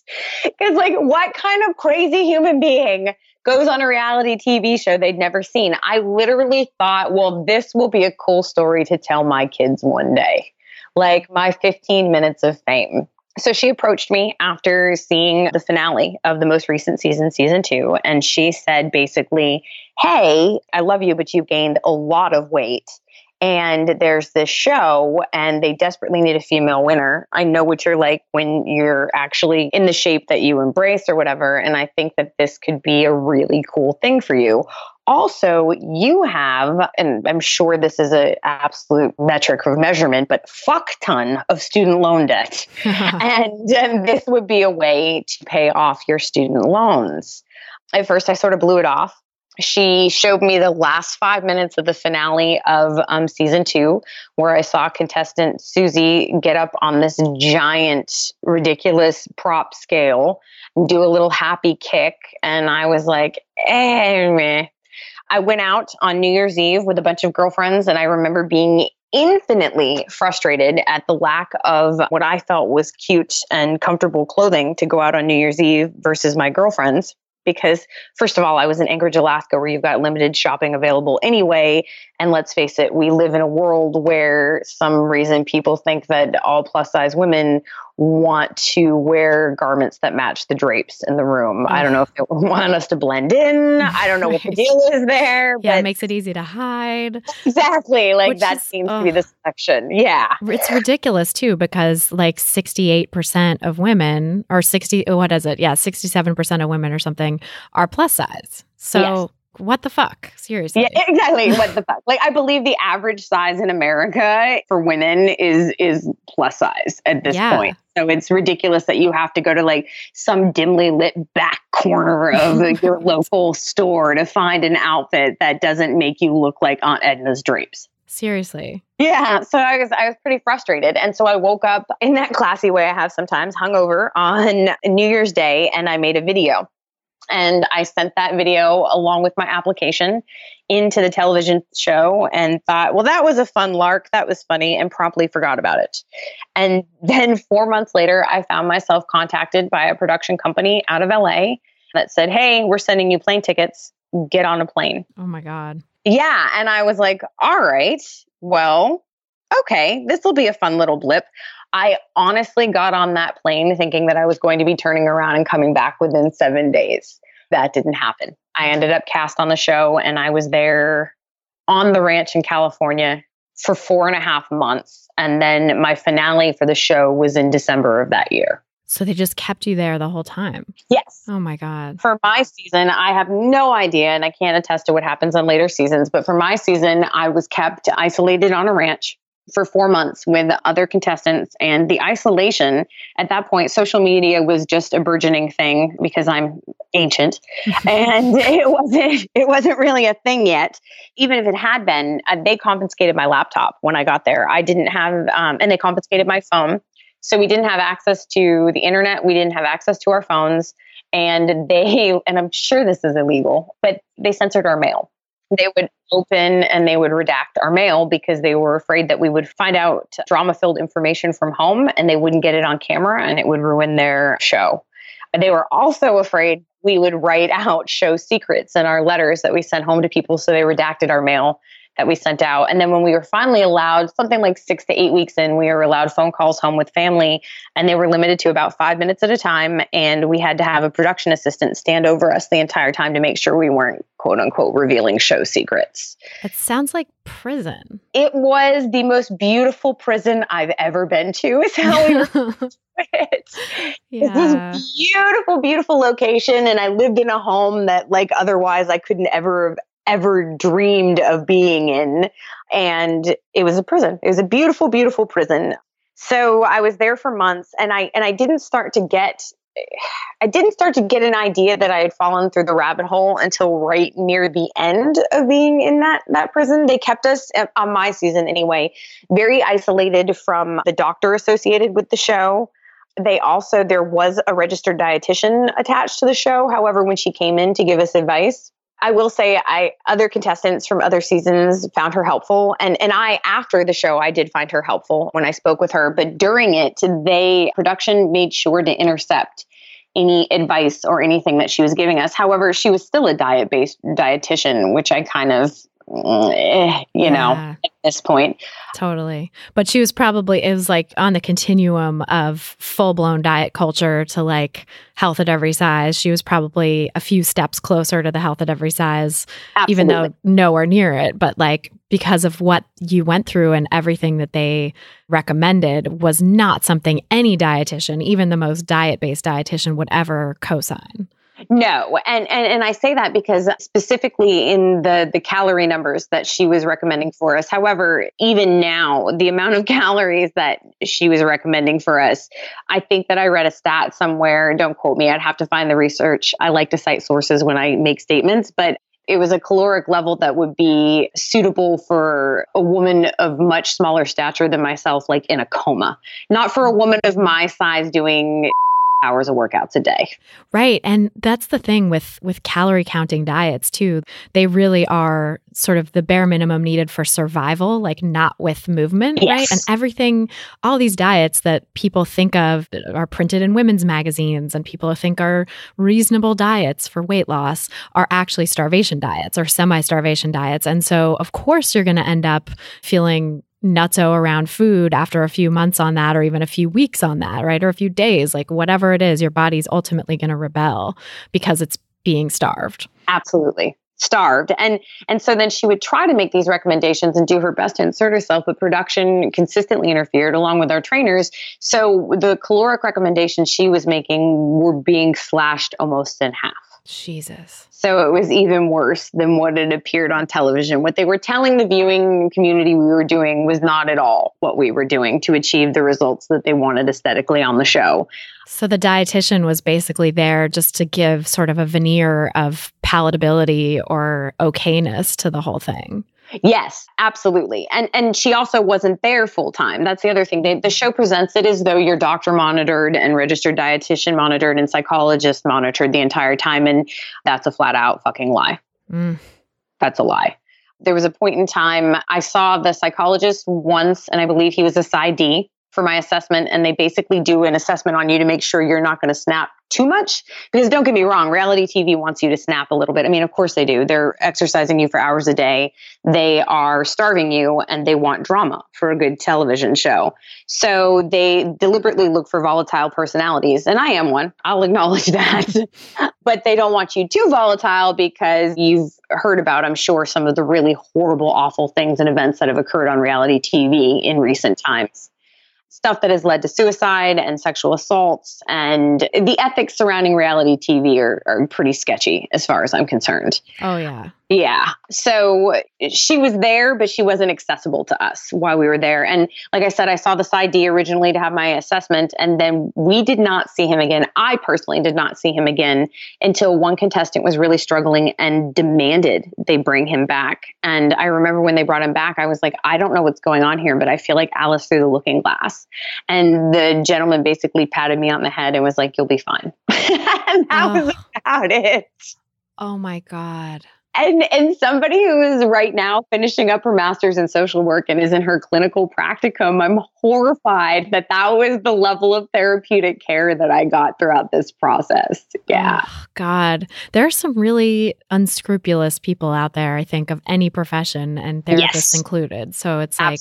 Because, like, what kind of crazy human being goes on a reality TV show they'd never seen? I literally thought, well, this will be a cool story to tell my kids one day, like my 15 minutes of fame. So she approached me after seeing the finale of the most recent season, season 2. And she said, basically, hey, I love you, but you gained a lot of weight. And there's this show and they desperately need a female winner. I know what you're like when you're actually in the shape that you embrace or whatever. And I think that this could be a really cool thing for you. Also, you have, and I'm sure this is an absolute metric of measurement, but fuck ton of student loan debt. and this would be a way to pay off your student loans. At first, I sort of blew it off. She showed me the last 5 minutes of the finale of season 2, where I saw contestant Susie get up on this giant, ridiculous prop scale and do a little happy kick. And I was like, I went out on New Year's Eve with a bunch of girlfriends. And I remember being infinitely frustrated at the lack of what I felt was cute and comfortable clothing to go out on New Year's Eve versus my girlfriends. Because first of all, I was in Anchorage, Alaska, where you've got limited shopping available anyway. And let's face it, we live in a world where some reason people think that all plus size women want to wear garments that match the drapes in the room. Mm-hmm. I don't know if they want us to blend in. I don't know what the deal is there. Yeah, but it makes it easy to hide. Exactly. Like that seems to be the selection. Yeah. It's ridiculous too, because like 68% of women or 67% of women or something are plus size. So yes. What the fuck? Seriously. Yeah, exactly. What the fuck? Like, I believe the average size in America for women is plus size at this point. So it's ridiculous that you have to go to like some dimly lit back corner of like, your local store to find an outfit that doesn't make you look like Aunt Edna's drapes. Seriously. Yeah. So I was pretty frustrated. And so I woke up in that classy way I have sometimes, hungover on New Year's Day, and I made a video. And I sent that video along with my application into the television show and thought, well, that was a fun lark. That was funny, and promptly forgot about it. And then 4 months later, I found myself contacted by a production company out of LA that said, hey, we're sending you plane tickets. Get on a plane. Oh, my God. Yeah. And I was like, all right, well, okay, this will be a fun little blip. I honestly got on that plane thinking that I was going to be turning around and coming back within 7 days. That didn't happen. I ended up cast on the show, and I was there on the ranch in California for 4.5 months. And then my finale for the show was in December of that year. So they just kept you there the whole time? Yes. Oh my God. For my season, I have no idea, and I can't attest to what happens on later seasons, but for my season, I was kept isolated on a ranch for 4 months with other contestants. And the isolation at that point, social media was just a burgeoning thing because I'm ancient and it wasn't really a thing yet. Even if it had been, they confiscated my laptop when I got there. I didn't have, and they confiscated my phone. So we didn't have access to the internet. We didn't have access to our phones, and I'm sure this is illegal, but they censored our mail. They would open and they would redact our mail because they were afraid that we would find out drama-filled information from home and they wouldn't get it on camera and it would ruin their show. They were also afraid we would write out show secrets in our letters that we sent home to people, so they redacted our mail that we sent out. And then when we were finally allowed, something like 6 to 8 weeks in, we were allowed phone calls home with family, and they were limited to about 5 minutes at a time. And we had to have a production assistant stand over us the entire time to make sure we weren't, quote unquote, revealing show secrets. It sounds like prison. It was the most beautiful prison I've ever been to, is how we were. It. Yeah. It's this beautiful, beautiful location. And I lived in a home that like otherwise I couldn't ever dreamed of being in. And it was a prison. It was a beautiful, beautiful prison. So I was there for months, and I didn't start to get an idea that I had fallen through the rabbit hole until right near the end of being in that prison. They kept us, on my season anyway, very isolated from the doctor associated with the show. They also, there was a registered dietitian attached to the show. However, when she came in to give us advice, I will say other contestants from other seasons found her helpful. And I, after the show, I did find her helpful when I spoke with her. But during it, production made sure to intercept any advice or anything that she was giving us. However, she was still a diet-based dietitian, which I kind of, at this point. Totally. But she was probably, it was like on the continuum of full-blown diet culture to like Health at Every Size. She was probably a few steps closer to the Health at Every Size, absolutely, even though nowhere near it. But like, because of what you went through and everything that they recommended was not something any dietitian, even the most diet-based dietitian, would ever co-sign. No. And I say that because specifically in the calorie numbers that she was recommending for us. However, even now, the amount of calories that she was recommending for us, I think that I read a stat somewhere. Don't quote me. I'd have to find the research. I like to cite sources when I make statements, but it was a caloric level that would be suitable for a woman of much smaller stature than myself, like in a coma. Not for a woman of my size doing hours of workouts a day. Right. And that's the thing with calorie counting diets too. They really are sort of the bare minimum needed for survival, like not with movement, yes. Right? And everything, all these diets that people think of are printed in women's magazines and people think are reasonable diets for weight loss are actually starvation diets or semi-starvation diets. And so of course you're going to end up feeling nutso around food after a few months on that, or even a few weeks on that, right? Or a few days, like whatever it is, your body's ultimately going to rebel because it's being starved. Absolutely. Starved. And so then she would try to make these recommendations and do her best to insert herself, but production consistently interfered along with our trainers. So the caloric recommendations she was making were being slashed almost in half. Jesus. So it was even worse than what it appeared on television. What they were telling the viewing community we were doing was not at all what we were doing to achieve the results that they wanted aesthetically on the show. So the dietitian was basically there just to give sort of a veneer of palatability or okayness to the whole thing. Yes, absolutely. And she also wasn't there full time. That's the other thing. The show presents it as though your doctor monitored and registered dietitian monitored and psychologist monitored the entire time. And that's a flat out fucking lie. Mm. That's a lie. There was a point in time I saw the psychologist once, and I believe he was a PsyD for my assessment. And they basically do an assessment on you to make sure you're not going to snap too much, because don't get me wrong, reality TV wants you to snap a little bit. I mean, of course they do. They're exercising you for hours a day. They are starving you, and they want drama for a good television show. So they deliberately look for volatile personalities. And I am one. I'll acknowledge that. But they don't want you too volatile, because you've heard about, I'm sure, some of the really horrible, awful things and events that have occurred on reality TV in recent times. Stuff that has led to suicide and sexual assaults, and the ethics surrounding reality TV are pretty sketchy as far as I'm concerned. Oh, yeah. Yeah. So she was there, but she wasn't accessible to us while we were there. And like I said, I saw the PsyD originally to have my assessment, and then we did not see him again. I personally did not see him again until one contestant was really struggling and demanded they bring him back. And I remember when they brought him back, I was like, I don't know what's going on here, but I feel like Alice through the looking glass. And the gentleman basically patted me on the head and was like, you'll be fine. And that was about it. Oh my God. And somebody who is right now finishing up her master's in social work and is in her clinical practicum, I'm horrified that that was the level of therapeutic care that I got throughout this process. Yeah. Oh, God. There are some really unscrupulous people out there, I think, of any profession, and therapists included. So it's like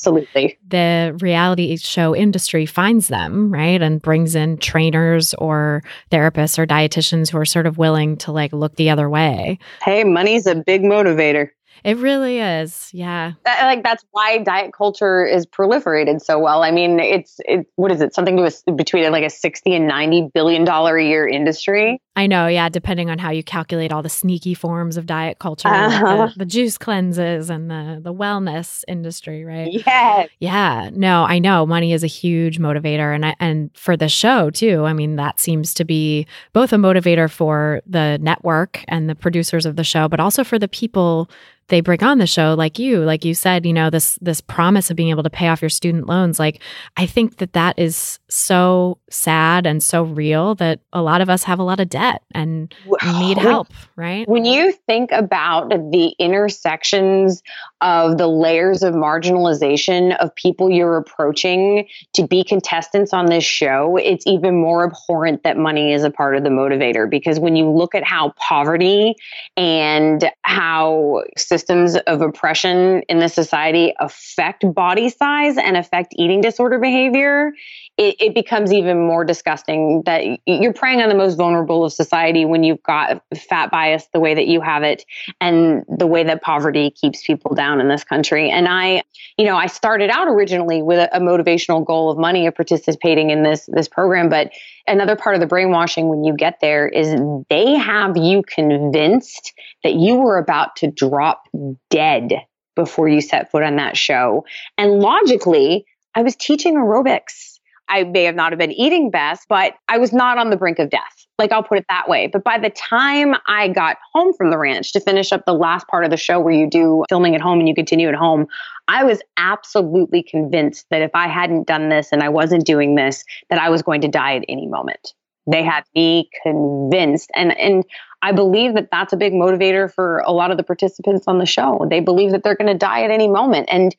the reality show industry finds them, right? And brings in trainers or therapists or dietitians who are sort of willing to like look the other way. Hey, money's a big motivator. It really is. Yeah. That's why diet culture is proliferated so well. I mean, what is it? Something between like a $60 and $90 billion a year industry. I know. Yeah. Depending on how you calculate all the sneaky forms of diet culture, like the juice cleanses and the wellness industry, right? Yes. Yeah. No, I know. Money is a huge motivator. And for the show too, I mean, that seems to be both a motivator for the network and the producers of the show, but also for the people they bring on the show, like you said, you know, this promise of being able to pay off your student loans. Like, I think that is so sad and so real that a lot of us have a lot of debt and need help, right? When you think about the intersections of the layers of marginalization of people you're approaching to be contestants on this show, it's even more abhorrent that money is a part of the motivator, because when you look at how poverty and how systems of oppression in the society affect body size and affect eating disorder behavior, it becomes even more disgusting that you're preying on the most vulnerable of society when you've got fat bias the way that you have it and the way that poverty keeps people down in this country. And I started out originally with a motivational goal of money of participating in this program. But another part of the brainwashing when you get there is they have you convinced that you were about to drop dead before you set foot on that show. And logically, I was teaching aerobics. I may have not have been eating best, but I was not on the brink of death. Like, I'll put it that way. But by the time I got home from the ranch to finish up the last part of the show where you do filming at home and you continue at home, I was absolutely convinced that if I hadn't done this and I wasn't doing this, that I was going to die at any moment. They had me convinced. And I believe that that's a big motivator for a lot of the participants on the show. They believe that they're going to die at any moment. And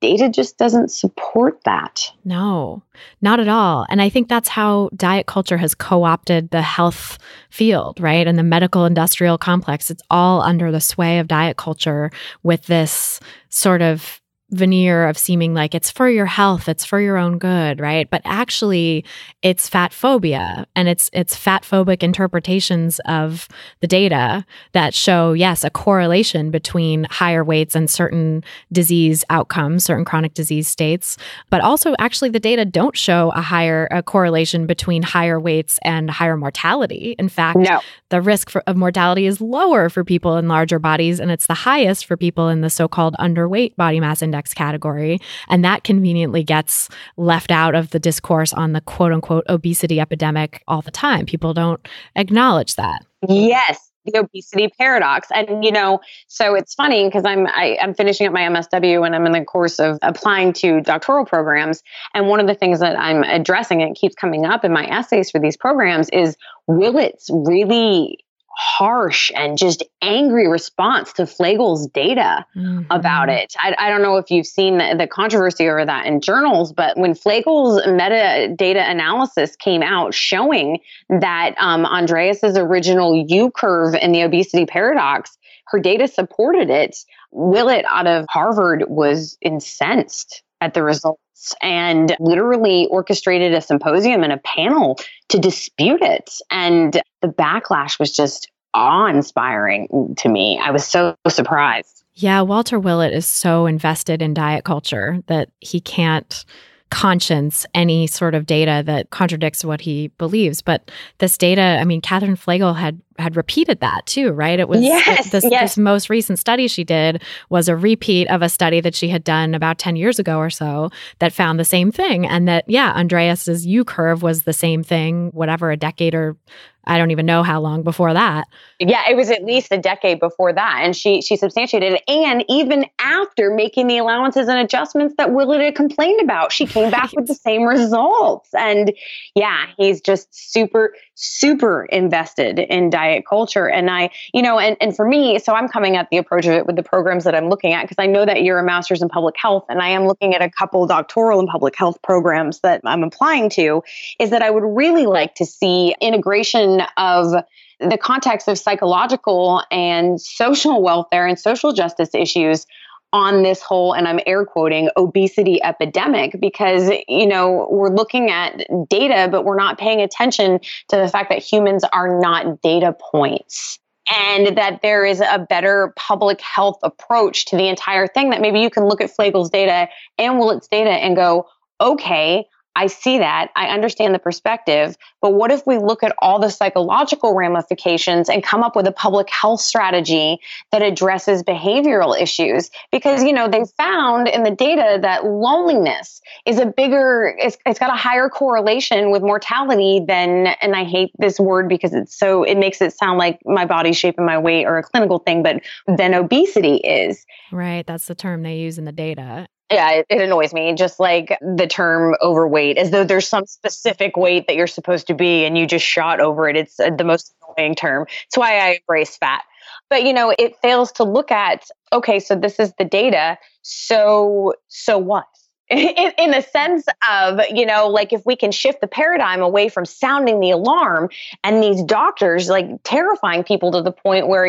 data just doesn't support that. No, not at all. And I think that's how diet culture has co-opted the health field, right? And the medical industrial complex. It's all under the sway of diet culture with this sort of veneer of seeming like it's for your health, it's for your own good, right? But actually, it's fat phobia, and it's fat phobic interpretations of the data that show, yes, a correlation between higher weights and certain disease outcomes, certain chronic disease states, but also actually the data don't show a correlation between higher weights and higher mortality. In fact, no. The risk of mortality is lower for people in larger bodies, and it's the highest for people in the so-called underweight body mass index category. And that conveniently gets left out of the discourse on the quote unquote obesity epidemic all the time. People don't acknowledge that. Yes, the obesity paradox. And, so it's funny because I'm finishing up my MSW and I'm in the course of applying to doctoral programs. And one of the things that I'm addressing, and it keeps coming up in my essays for these programs, is Willett's really harsh and just angry response to Flegel's data about it. I don't know if you've seen the controversy over that in journals, but when Flegel's metadata analysis came out showing that Andreas's original U curve in the obesity paradox, her data supported it, Willett out of Harvard was incensed at the result and literally orchestrated a symposium and a panel to dispute it. And the backlash was just awe-inspiring to me. I was so surprised. Yeah, Walter Willett is so invested in diet culture that he can't conscience any sort of data that contradicts what he believes. But this data, Catherine Flegal had repeated that too, right? It was this most recent study she did was a repeat of a study that she had done about 10 years ago or so that found the same thing. And that, Andreas's U curve was the same thing, whatever, a decade or I don't even know how long before that. Yeah, it was at least a decade before that. And she substantiated it. And even after making the allowances and adjustments that Willett had complained about, she came back with the same results. And he's just super, super invested in diet culture. And I, and for me, so I'm coming at the approach of it with the programs that I'm looking at, because I know that you're a master's in public health, and I am looking at a couple doctoral and public health programs that I'm applying to, is that I would really like to see integration of the context of psychological and social welfare and social justice issues on this whole, and I'm air quoting, obesity epidemic, because, we're looking at data, but we're not paying attention to the fact that humans are not data points, and that there is a better public health approach to the entire thing, that maybe you can look at Flegel's data and Willett's data and go, okay, I see that. I understand the perspective. But what if we look at all the psychological ramifications and come up with a public health strategy that addresses behavioral issues? Because, they found in the data that loneliness is it's got a higher correlation with mortality than, and I hate this word because it makes it sound like my body shape and my weight are a clinical thing, but than obesity is. Right. That's the term they use in the data. Yeah, it annoys me, just like the term overweight, as though there's some specific weight that you're supposed to be and you just shot over it. It's the most annoying term. It's why I embrace fat. But, it fails to look at, okay, so this is the data. So what? In the sense of, if we can shift the paradigm away from sounding the alarm and these doctors terrifying people to the point where,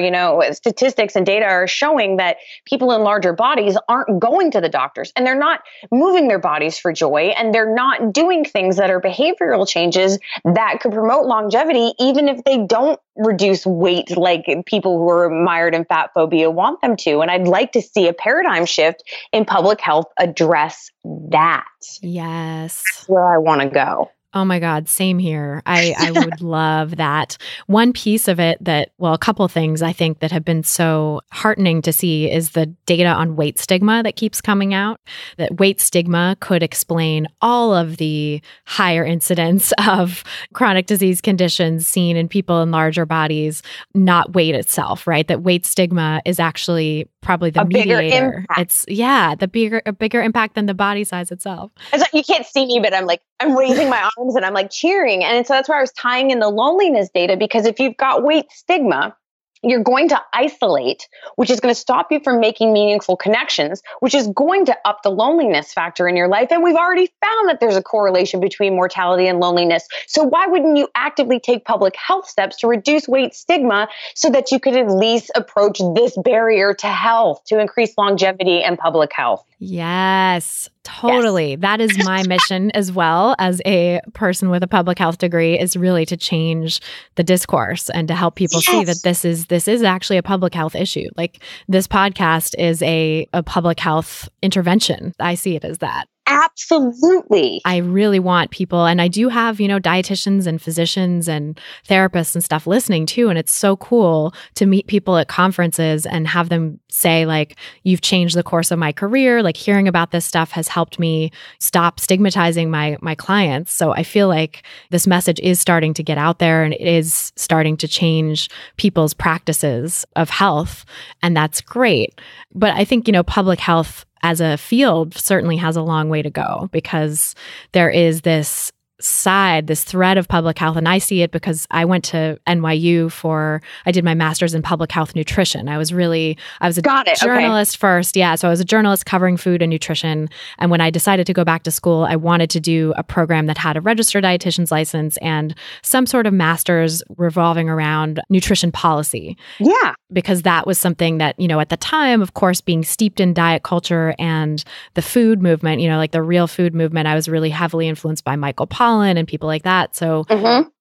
statistics and data are showing that people in larger bodies aren't going to the doctors and they're not moving their bodies for joy and they're not doing things that are behavioral changes that could promote longevity, even if they don't reduce weight like people who are mired in fat phobia want them to. And I'd like to see a paradigm shift in public health address that. Yes. That's where I want to go. Oh my God, same here. I would love that. One piece of it a couple things I think that have been so heartening to see is the data on weight stigma that keeps coming out, that weight stigma could explain all of the higher incidence of chronic disease conditions seen in people in larger bodies, not weight itself, right? That weight stigma is actually probably the mediator. It's a bigger impact than the body size itself. It's like, you can't see me, but I'm raising my arms and I'm like cheering. And so that's where I was tying in the loneliness data, because if you've got weight stigma, you're going to isolate, which is going to stop you from making meaningful connections, which is going to up the loneliness factor in your life. And we've already found that there's a correlation between mortality and loneliness. So why wouldn't you actively take public health steps to reduce weight stigma so that you could at least approach this barrier to health to increase longevity and public health? Yes, totally. Yes. That is my mission as well as a person with a public health degree, is really to change the discourse and to help people see that this is actually a public health issue. Like, this podcast is a public health intervention. I see it as that. Absolutely. I really want people, and I do have, dietitians and physicians and therapists and stuff listening too. And it's so cool to meet people at conferences and have them say, like, you've changed the course of my career. Like, hearing about this stuff has helped me stop stigmatizing my clients. So I feel like this message is starting to get out there, and it is starting to change people's practices of health. And that's great. But I think, public health as a field certainly has a long way to go, because there is this thread of public health. And I see it because I went to NYU I did my master's in public health nutrition. I was a journalist first. Yeah. So I was a journalist covering food and nutrition. And when I decided to go back to school, I wanted to do a program that had a registered dietitian's license and some sort of master's revolving around nutrition policy. Yeah. Because that was something that, at the time, of course, being steeped in diet culture and the food movement, like the real food movement, I was really heavily influenced by Michael Pollan and people like that. So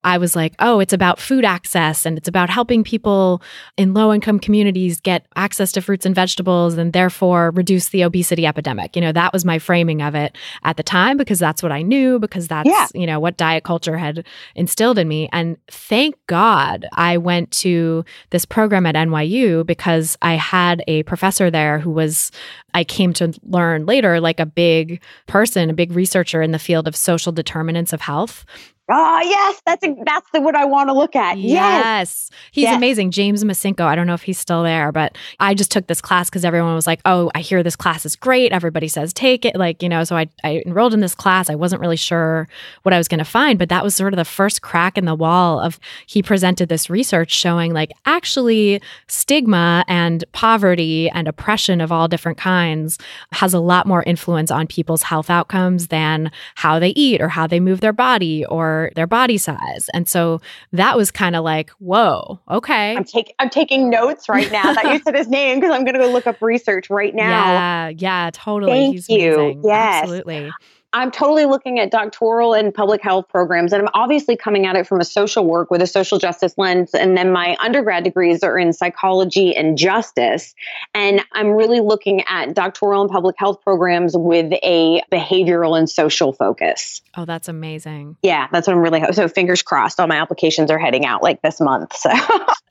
I was like, oh, it's about food access, and it's about helping people in low-income communities get access to fruits and vegetables, and therefore reduce the obesity epidemic. That was my framing of it at the time, because that's what I knew, because that's, what diet culture had instilled in me. And thank God I went to this program at NYU, because I had a professor there who was, I came to learn later, like a big researcher in the field of social determinants of health. Oh, yes. That's what I want to look at. Yes. He's amazing. James Masenko. I don't know if he's still there, but I just took this class because everyone was like, oh, I hear this class is great. Everybody says take it. So I enrolled in this class. I wasn't really sure what I was going to find, but that was sort of the first crack in the wall of, he presented this research showing, like, actually stigma and poverty and oppression of all different kinds has a lot more influence on people's health outcomes than how they eat or how they move their body or their body size. And so that was kind of like, whoa, okay. I'm taking notes right now that you said his name, because I'm going to go look up research right now. Yeah, totally. Thank you. Yes. Absolutely. I'm totally looking at doctoral and public health programs, and I'm obviously coming at it from a social work with a social justice lens. And then my undergrad degrees are in psychology and justice. And I'm really looking at doctoral and public health programs with a behavioral and social focus. Oh, that's amazing. Yeah, that's what I'm really hoping. So fingers crossed, all my applications are heading out like this month. So.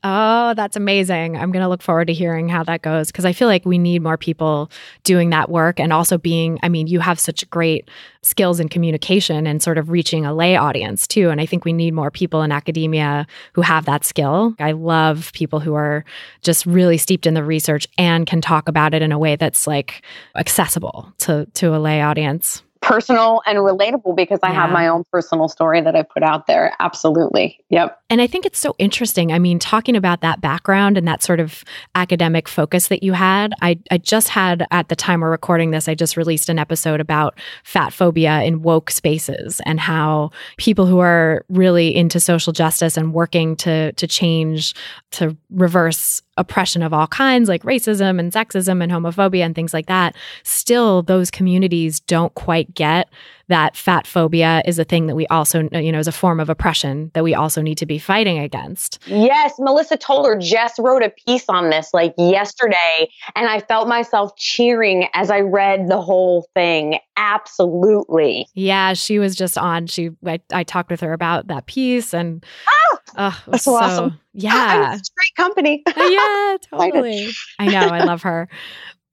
Oh, that's amazing. I'm going to look forward to hearing how that goes, because I feel like we need more people doing that work, and also you have such great skills in communication and sort of reaching a lay audience too. And I think we need more people in academia who have that skill. I love people who are just really steeped in the research and can talk about it in a way that's like accessible to a lay audience. Personal and relatable, because I have my own personal story that I put out there. Absolutely. Yep. And I think it's so interesting. Talking about that background and that sort of academic focus that you had, I just had, at the time we're recording this, I just released an episode about fat phobia in woke spaces, and how people who are really into social justice and working to change, to reverse oppression of all kinds, like racism and sexism and homophobia and things like that, still those communities don't quite get that fat phobia is a thing that we also, is a form of oppression that we also need to be fighting against. Yes. Melissa Toler just wrote a piece on this like yesterday, and I felt myself cheering as I read the whole thing. Absolutely. Yeah. She was just on. I talked with her about that piece, and that's so awesome. Yeah. It's great company. Yeah, totally. I know. I love her.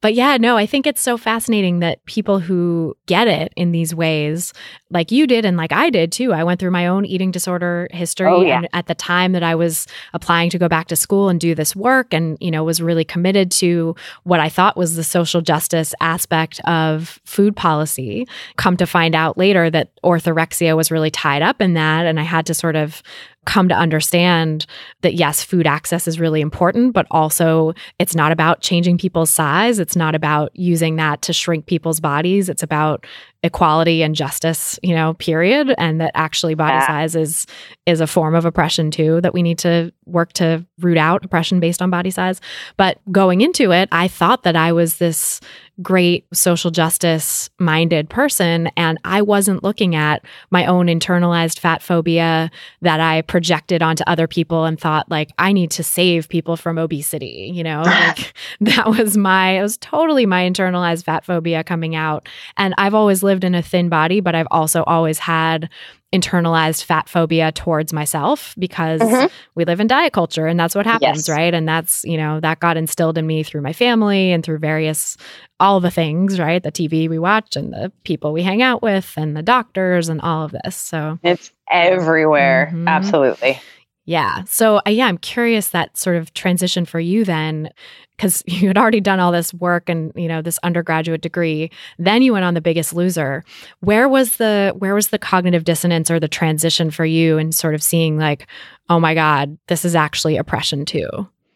But yeah, no, I think it's so fascinating that people who get it in these ways, like you did and like I did too. I went through my own eating disorder history. Oh, yeah. And at the time that I was applying to go back to school and do this work and, you know, was really committed to what I thought was the social justice aspect of food policy, come to find out later that orthorexia was really tied up in that. And I had to sort of come to understand that, yes, food access is really important, but also it's not about changing people's size. It's not about using that to shrink people's bodies. It's about equality and justice, you know, period. And that actually body size is a form of oppression too, that we need to work to root out oppression based on body size. But going into it, I thought that I was this great social justice minded person, and I wasn't looking at my own internalized fat phobia that I projected onto other people and thought like, I need to save people from obesity. You know, like it was totally my internalized fat phobia coming out. And I've always lived in a thin body, but I've also always had internalized fat phobia towards myself because we live in diet culture and that's what happens, right? And that's, you know, that got instilled in me through my family and through various, all the things, right? The TV we watch and the people we hang out with and the doctors and all of this. So it's everywhere. Absolutely. Yeah. So yeah, I'm curious that sort of transition for you then, because you had already done all this work and, you know, this undergraduate degree. Then you went on The Biggest Loser. Where was the cognitive dissonance or the transition for you and sort of seeing like, oh my God, this is actually oppression too?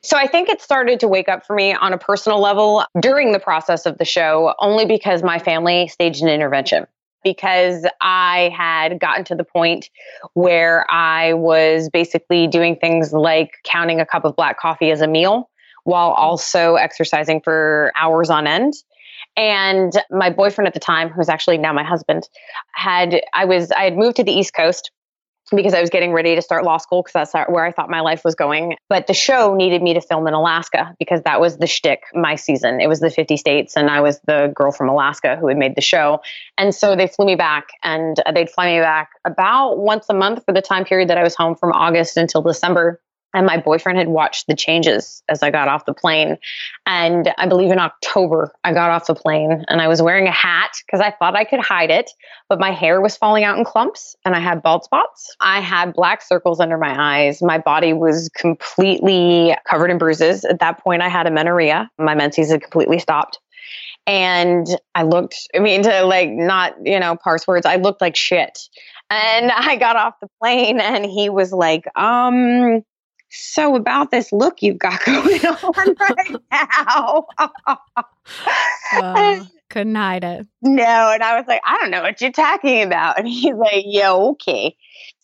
So I think it started to wake up for me on a personal level during the process of the show, only because my family staged an intervention. Because I had gotten to the point where I was basically doing things like counting a cup of black coffee as a meal while also exercising for hours on end. And my boyfriend at the time, who's actually now my husband, I had moved to the East Coast because I was getting ready to start law school because that's where I thought my life was going. But the show needed me to film in Alaska because that was the shtick my season. It was the 50 states and I was the girl from Alaska who had made the show. And so they flew me back, and they'd fly me back about once a month for the time period that I was home from August until December. And my boyfriend had watched the changes as I got off the plane. And I believe in October, I got off the plane and I was wearing a hat because I thought I could hide it, but my hair was falling out in clumps and I had bald spots. I had black circles under my eyes. My body was completely covered in bruises. At that point, I had amenorrhea. My menses had completely stopped. And I looked, I mean, to like not, you know, parse words, I looked like shit. And I got off the plane and he was like, so about this look you've got going on right now. Couldn't hide it. No. And I was like, I don't know what you're talking about. And he's like, yeah, okay.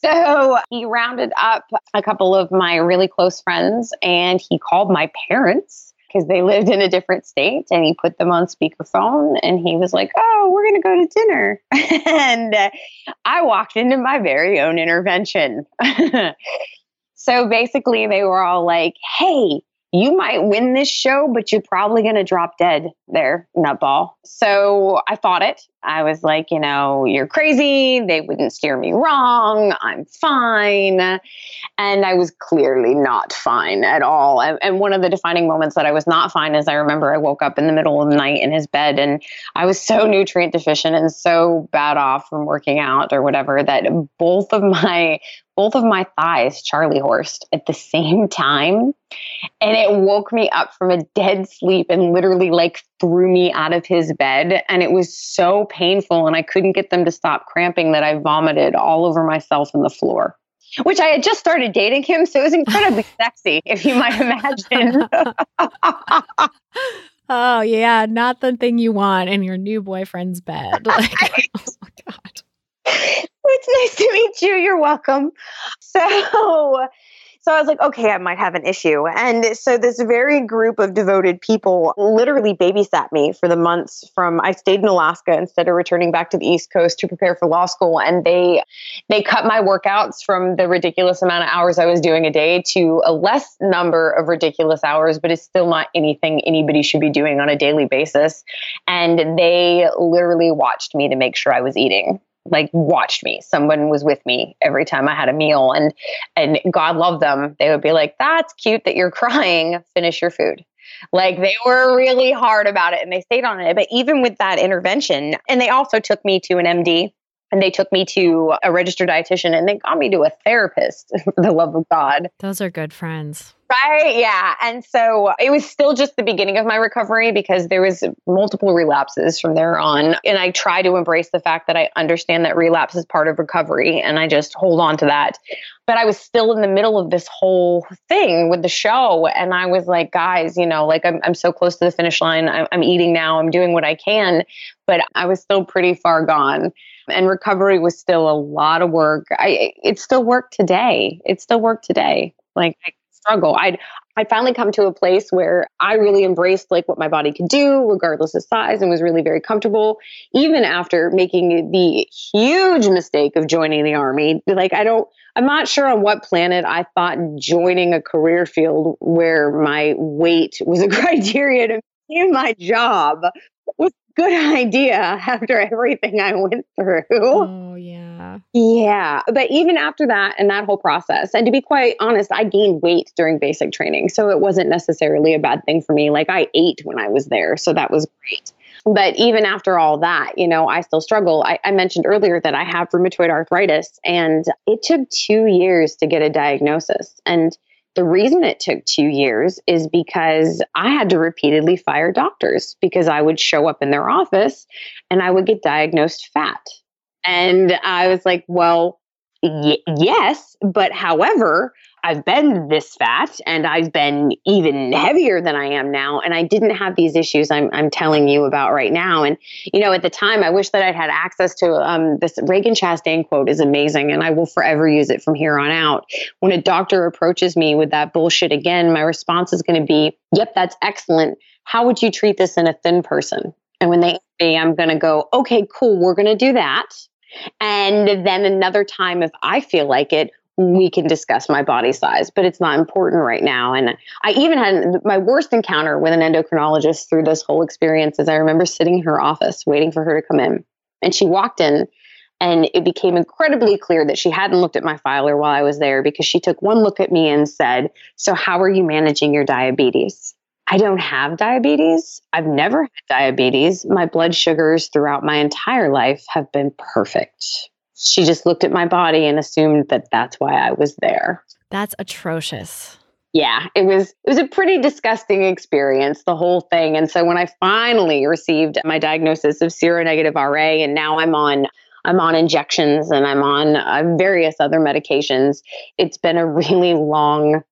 So he rounded up a couple of my really close friends and he called my parents because they lived in a different state, and he put them on speakerphone and he was like, oh, we're going to go to dinner. And I walked into my very own intervention. So basically, they were all like, hey, you might win this show, but you're probably going to drop dead there, nutball. So I thought it. I was like, you know, you're crazy. They wouldn't steer me wrong. I'm fine. And I was clearly not fine at all. And one of the defining moments that I was not fine is I remember I woke up in the middle of the night in his bed and I was so nutrient deficient and so bad off from working out or whatever that both of my thighs Charlie horsed at the same time. And it woke me up from a dead sleep and literally like threw me out of his bed. And it was so painful and I couldn't get them to stop cramping that I vomited all over myself on the floor, which I had just started dating him. So it was incredibly sexy, if you might imagine. Oh, yeah. Not the thing you want in your new boyfriend's bed. Like, oh, my God. It's nice to meet you. You're welcome. So I was like, okay, I might have an issue. And so this very group of devoted people literally babysat me for the months from I stayed in Alaska instead of returning back to the East Coast to prepare for law school. And they cut my workouts from the ridiculous amount of hours I was doing a day to a less number of ridiculous hours, but it's still not anything anybody should be doing on a daily basis. And they literally watched me to make sure I was eating. like watched me. Someone was with me every time I had a meal, and God love them. They would be like, that's cute that you're crying. Finish your food. Like, they were really hard about it and they stayed on it. But even with that intervention, and they also took me to an MD, and they took me to a registered dietitian, and they got me to a therapist, for the love of God. Those are good friends. Right. Yeah. And so it was still just the beginning of my recovery, because there was multiple relapses from there on. And I try to embrace the fact that I understand that relapse is part of recovery, and I just hold on to that. But I was still in the middle of this whole thing with the show. And I was like, guys, you know, like I'm so close to the finish line. I'm eating now. I'm doing what I can. But I was still pretty far gone. And recovery was still a lot of work. It's still work today. It's still work today. Like, I struggle. I finally come to a place where I really embraced like what my body could do regardless of size, and was really very comfortable, even after making the huge mistake of joining the Army. Like, I'm not sure on what planet I thought joining a career field where my weight was a criteria to do my job was good idea after everything I went through. Oh, yeah. Yeah. But even after that and that whole process, and to be quite honest, I gained weight during basic training. So it wasn't necessarily a bad thing for me. Like, I ate when I was there. So that was great. But even after all that, you know, I still struggle. I mentioned earlier that I have rheumatoid arthritis, and it took 2 years to get a diagnosis. And the reason it took 2 years is because I had to repeatedly fire doctors, because I would show up in their office and I would get diagnosed fat. And I was like, well, yes, but however, I've been this fat and I've been even heavier than I am now. And I didn't have these issues I'm telling you about right now. And, you know, at the time, I wish that I'd had access to this Reagan Chastain quote is amazing, and I will forever use it from here on out. When a doctor approaches me with that bullshit again, my response is going to be, yep, that's excellent. How would you treat this in a thin person? And when they say, I'm going to go, okay, cool, we're going to do that. And then another time, if I feel like it, we can discuss my body size, but it's not important right now. And I even had my worst encounter with an endocrinologist through this whole experience. Is I remember sitting in her office waiting for her to come in, and she walked in, and it became incredibly clear that she hadn't looked at my filer while I was there, because she took one look at me and said, so how are you managing your diabetes? I don't have diabetes. I've never had diabetes. My blood sugars throughout my entire life have been perfect. She just looked at my body and assumed that that's why I was there. That's atrocious. Yeah, it was a pretty disgusting experience, the whole thing. And so when I finally received my diagnosis of seronegative RA, and now I'm on injections and I'm on various other medications, it's been a really long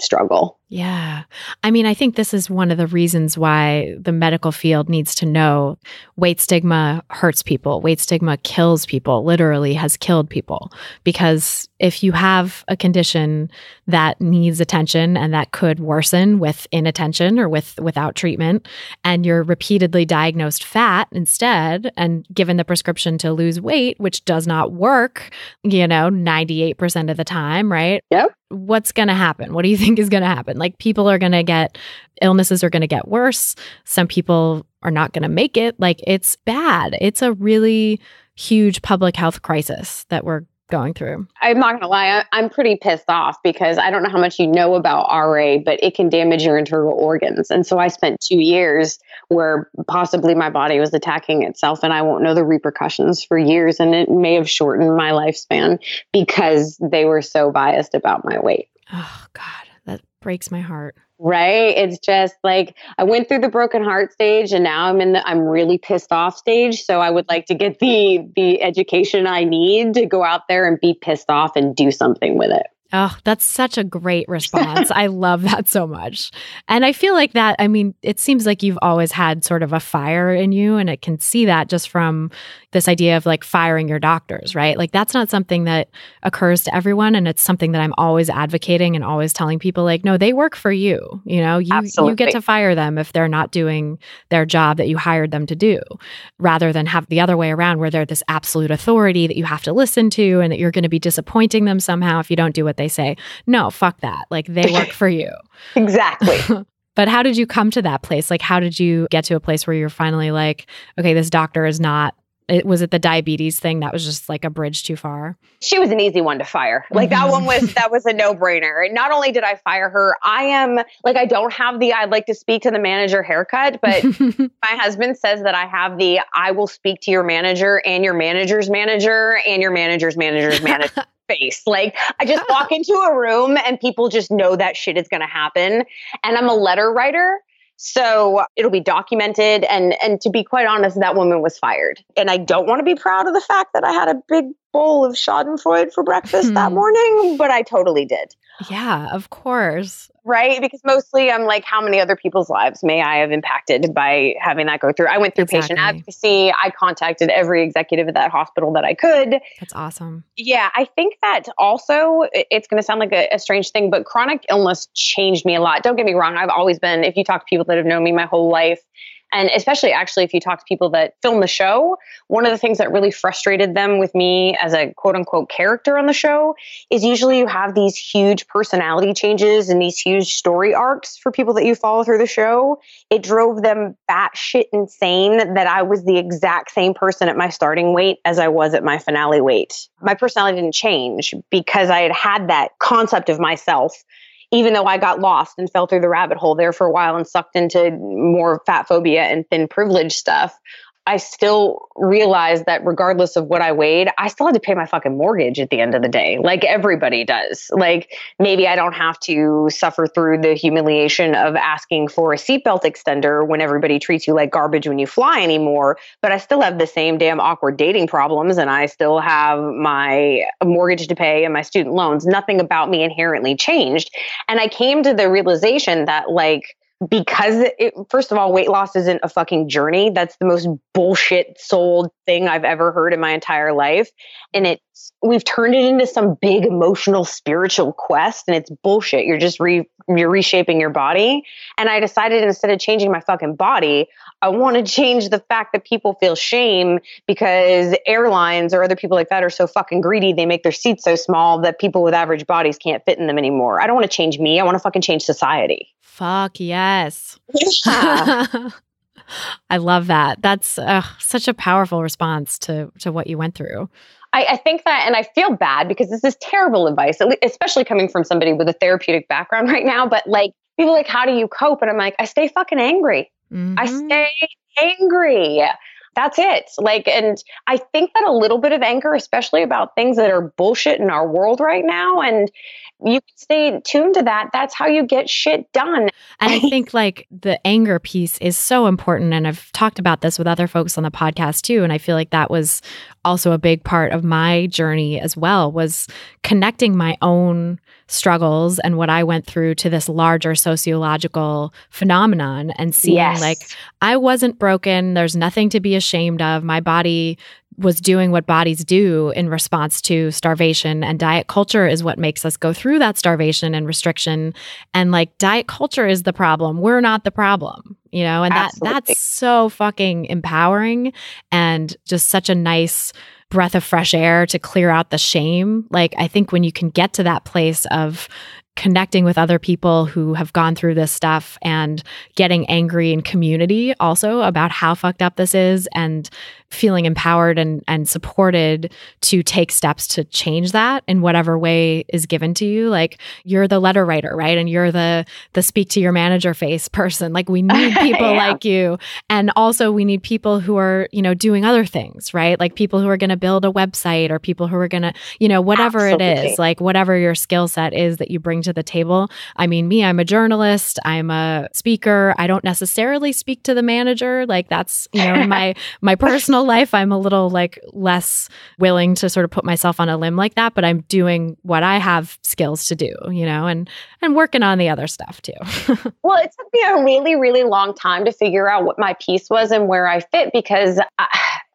struggle. Yeah. I mean, I think this is one of the reasons why the medical field needs to know weight stigma hurts people. Weight stigma kills people, literally has killed people. Because if you have a condition that needs attention and that could worsen with inattention or without treatment, and you're repeatedly diagnosed fat instead and given the prescription to lose weight, which does not work, you know, 98% of the time, right? Yep. What's going to happen? What do you think is going to happen? Like, people are going to get, illnesses are going to get worse. Some people are not going to make it. Like, it's bad. It's a really huge public health crisis that we're going through. I'm not going to lie. I'm pretty pissed off, because I don't know how much you know about RA, but it can damage your internal organs. And so I spent 2 years where possibly my body was attacking itself, and I won't know the repercussions for years. And it may have shortened my lifespan because they were so biased about my weight. Oh, God, that breaks my heart. Right. It's just like, I went through the broken heart stage, and now I'm in the, I'm really pissed off stage. So I would like to get the education I need to go out there and be pissed off and do something with it. Oh, that's such a great response. I love that so much. And I feel like that, I mean, it seems like you've always had sort of a fire in you, and I can see that just from this idea of like firing your doctors, right? Like, that's not something that occurs to everyone. And it's something that I'm always advocating and always telling people, like, no, they work for you. You know, you get to fire them if they're not doing their job that you hired them to do, rather than have the other way around where they're this absolute authority that you have to listen to and that you're going to be disappointing them somehow if you don't do what they say. No, fuck that. Like, they work for you. Exactly. But how did you come to that place? Like, how did you get to a place where you're finally like, okay, this doctor is not Was it the diabetes thing that was just like a bridge too far? She was an easy one to fire. Like that one was, that was a no-brainer. Not only did I fire her, I am like, I don't have the, I'd like to speak to the manager haircut, but my husband says that I have the, I will speak to your manager and your manager's manager and your manager's manager's manager face. Like I just walk into a room and people just know that shit is going to happen. And I'm a letter writer. So it'll be documented. And to be quite honest, that woman was fired. And I don't want to be proud of the fact that I had a big bowl of Schadenfreude for breakfast that morning, but I totally did. Yeah, of course. Right? Because mostly I'm like, how many other people's lives may I have impacted by having that go through? I went through patient advocacy. I contacted every executive at that hospital that I could. That's awesome. Yeah. I think that also, it's going to sound like a strange thing, but chronic illness changed me a lot. Don't get me wrong. I've always been, if you talk to people that have known me my whole life, and especially actually, if you talk to people that film the show, one of the things that really frustrated them with me as a quote unquote character on the show is usually you have these huge personality changes and these huge story arcs for people that you follow through the show. It drove them batshit insane that I was the exact same person at my starting weight as I was at my finale weight. My personality didn't change because I had had that concept of myself, even though I got lost and fell through the rabbit hole there for a while and sucked into more fat phobia and thin privilege stuff. I still realized that regardless of what I weighed, I still had to pay my fucking mortgage at the end of the day. Like everybody does. Like maybe I don't have to suffer through the humiliation of asking for a seatbelt extender when everybody treats you like garbage when you fly anymore, but I still have the same damn awkward dating problems and I still have my mortgage to pay and my student loans. Nothing about me inherently changed. And I came to the realization that like, because first of all, weight loss isn't a fucking journey. That's the most bullshit sold thing I've ever heard in my entire life. And we've turned it into some big emotional, spiritual quest and it's bullshit. You're just you're reshaping your body. And I decided instead of changing my fucking body, I want to change the fact that people feel shame because airlines or other people like that are so fucking greedy. They make their seats so small that people with average bodies can't fit in them anymore. I don't want to change me. I want to fucking change society. Fuck yes. Yeah. I love that. That's such a powerful response to what you went through. I think that, and I feel bad because this is terrible advice, especially coming from somebody with a therapeutic background right now. But like people are like, how do you cope? And I'm like, I stay fucking angry. Mm-hmm. I stay angry. That's it. Like, and I think that a little bit of anger, especially about things that are bullshit in our world right now. And you can stay tuned to that. That's how you get shit done. And I think like the anger piece is so important. And I've talked about this with other folks on the podcast too. And I feel like that was also a big part of my journey as well, was connecting my own struggles and what I went through to this larger sociological phenomenon and seeing like, I wasn't broken. There's nothing to be ashamed of. My body was doing what bodies do in response to starvation, and diet culture is what makes us go through that starvation and restriction. And like diet culture is the problem. We're not the problem, you know, and that's so fucking empowering and just such a nice breath of fresh air to clear out the shame. Like I think when you can get to that place of connecting with other people who have gone through this stuff and getting angry in community also about how fucked up this is and feeling empowered and supported to take steps to change that in whatever way is given to you. Like you're the letter writer, right? And you're the speak to your manager face person. Like we need people like you. And also we need people who are, you know, doing other things, right? Like people who are going to build a website or people who are going to, you know, whatever it is, like whatever your skill set is that you bring to the table. I mean, me, I'm a journalist, I'm a speaker. I don't necessarily speak to the manager. Like that's, you know, my personal life. I'm a little like less willing to sort of put myself on a limb like that, but I'm doing what I have skills to do, you know, and working on the other stuff too. Well, it took me a really, really long time to figure out what my piece was and where I fit, because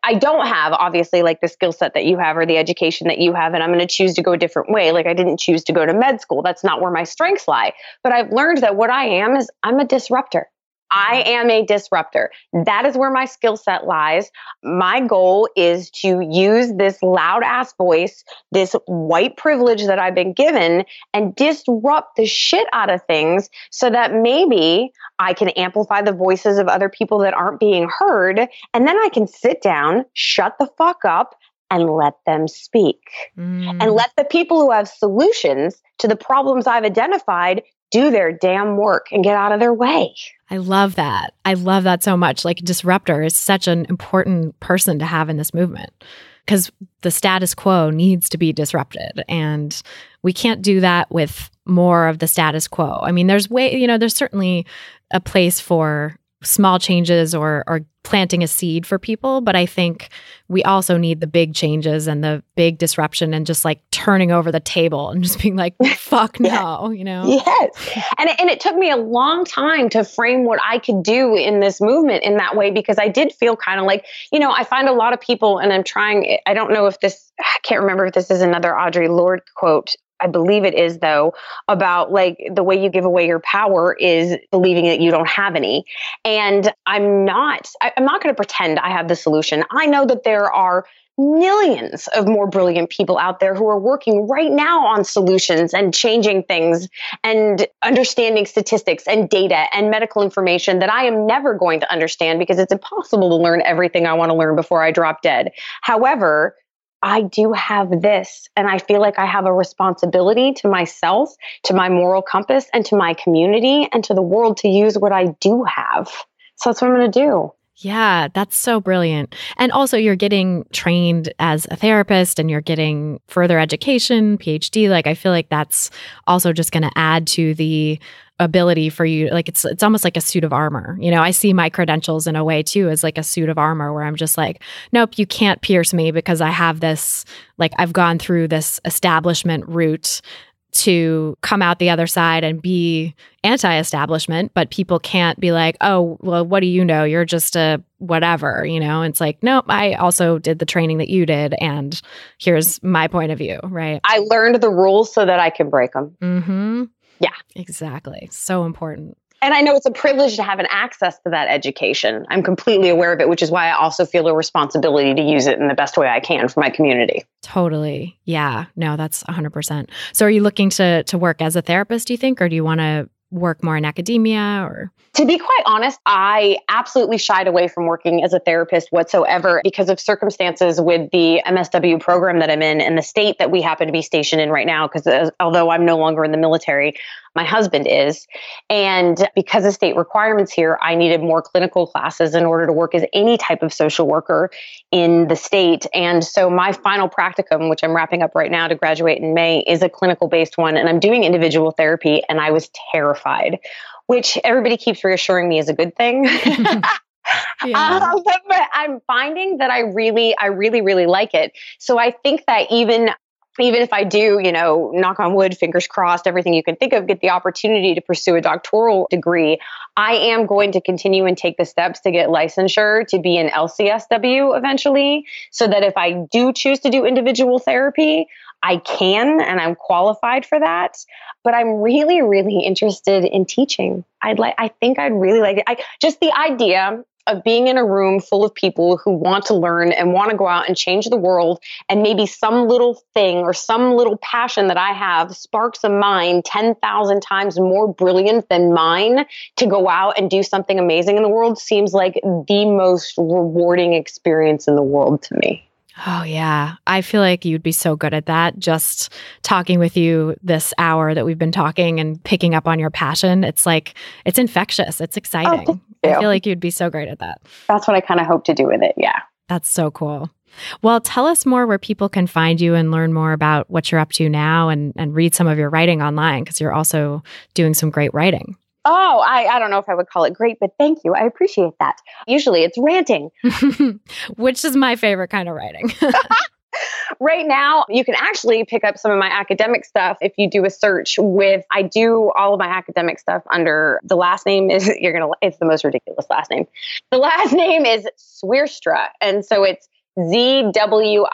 I don't have obviously like the skill set that you have or the education that you have, and I'm going to choose to go a different way. Like I didn't choose to go to med school. That's not where my strengths lie. But I've learned that what I am is I'm a disruptor. I am a disruptor. That is where my skill set lies. My goal is to use this loud ass voice, this white privilege that I've been given, and disrupt the shit out of things so that maybe I can amplify the voices of other people that aren't being heard. And then I can sit down, shut the fuck up, and let them speak. And let the people who have solutions to the problems I've identified do their damn work and get out of their way. I love that. I love that so much. Like, disruptor is such an important person to have in this movement because the status quo needs to be disrupted. And we can't do that with more of the status quo. I mean, there's certainly a place for small changes or planting a seed for people. But I think we also need the big changes and the big disruption and just like turning over the table and just being like, fuck no, you know? Yes. And it took me a long time to frame what I could do in this movement in that way, because I did feel kind of like, you know, I find a lot of people, and I can't remember if this is another Audre Lorde quote, I believe it is though, about like the way you give away your power is believing that you don't have any. And I'm not going to pretend I have the solution. I know that there are millions of more brilliant people out there who are working right now on solutions and changing things and understanding statistics and data and medical information that I am never going to understand, because it's impossible to learn everything I want to learn before I drop dead. However, I do have this, and I feel like I have a responsibility to myself, to my moral compass, and to my community, and to the world to use what I do have. So that's what I'm going to do. Yeah, that's so brilliant. And also you're getting trained as a therapist and you're getting further education, PhD. Like, I feel like that's also just going to add to the ability for you. Like, it's almost like a suit of armor. You know, I see my credentials in a way too as like a suit of armor where I'm just like, nope, you can't pierce me because I have this, like, I've gone through this establishment route to come out the other side and be anti-establishment, but people can't be like, oh, well, what do you know? You're just a whatever, you know? It's like, nope, I also did the training that you did, and here's my point of view, right? I learned the rules so that I can break them. Mm-hmm. Yeah. Exactly. So important. And I know it's a privilege to have an access to that education. I'm completely aware of it, which is why I also feel a responsibility to use it in the best way I can for my community. Totally. Yeah. No, that's 100%. So are you looking to work as a therapist, do you think, or do you want to work more in academia? Or to be quite honest, I absolutely shied away from working as a therapist whatsoever because of circumstances with the MSW program that I'm in and the state that we happen to be stationed in right now, because although I'm no longer in the military, my husband is. And because of state requirements here, I needed more clinical classes in order to work as any type of social worker in the state. And so my final practicum, which I'm wrapping up right now to graduate in May, is a clinical-based one. And I'm doing individual therapy, and I was terrified, which everybody keeps reassuring me is a good thing. Yeah. But I'm finding that I really like it. So I think that even if I do, you know, knock on wood, fingers crossed, everything you can think of, get the opportunity to pursue a doctoral degree, I am going to continue and take the steps to get licensure to be an LCSW eventually, so that if I do choose to do individual therapy, I can, and I'm qualified for that. But I'm really, really interested in teaching. I think I'd really like it. Just the idea of being in a room full of people who want to learn and want to go out and change the world, and maybe some little thing or some little passion that I have sparks a mind 10,000 times more brilliant than mine to go out and do something amazing in the world, seems like the most rewarding experience in the world to me. Oh, yeah. I feel like you'd be so good at that. Just talking with you this hour that we've been talking and picking up on your passion, it's like, it's infectious. It's exciting. Oh, I feel like you'd be so great at that. That's what I kind of hope to do with it. Yeah. That's so cool. Well, tell us more where people can find you and learn more about what you're up to now, and read some of your writing online, because you're also doing some great writing. Oh, I don't know if I would call it great, but thank you. I appreciate that. Usually it's ranting. Which is my favorite kind of writing. Right now, you can actually pick up some of my academic stuff if you do a search with, I do all of my academic stuff under the last name is, it's the most ridiculous last name. The last name is Swierstra. And so it's ZWIERSTRA.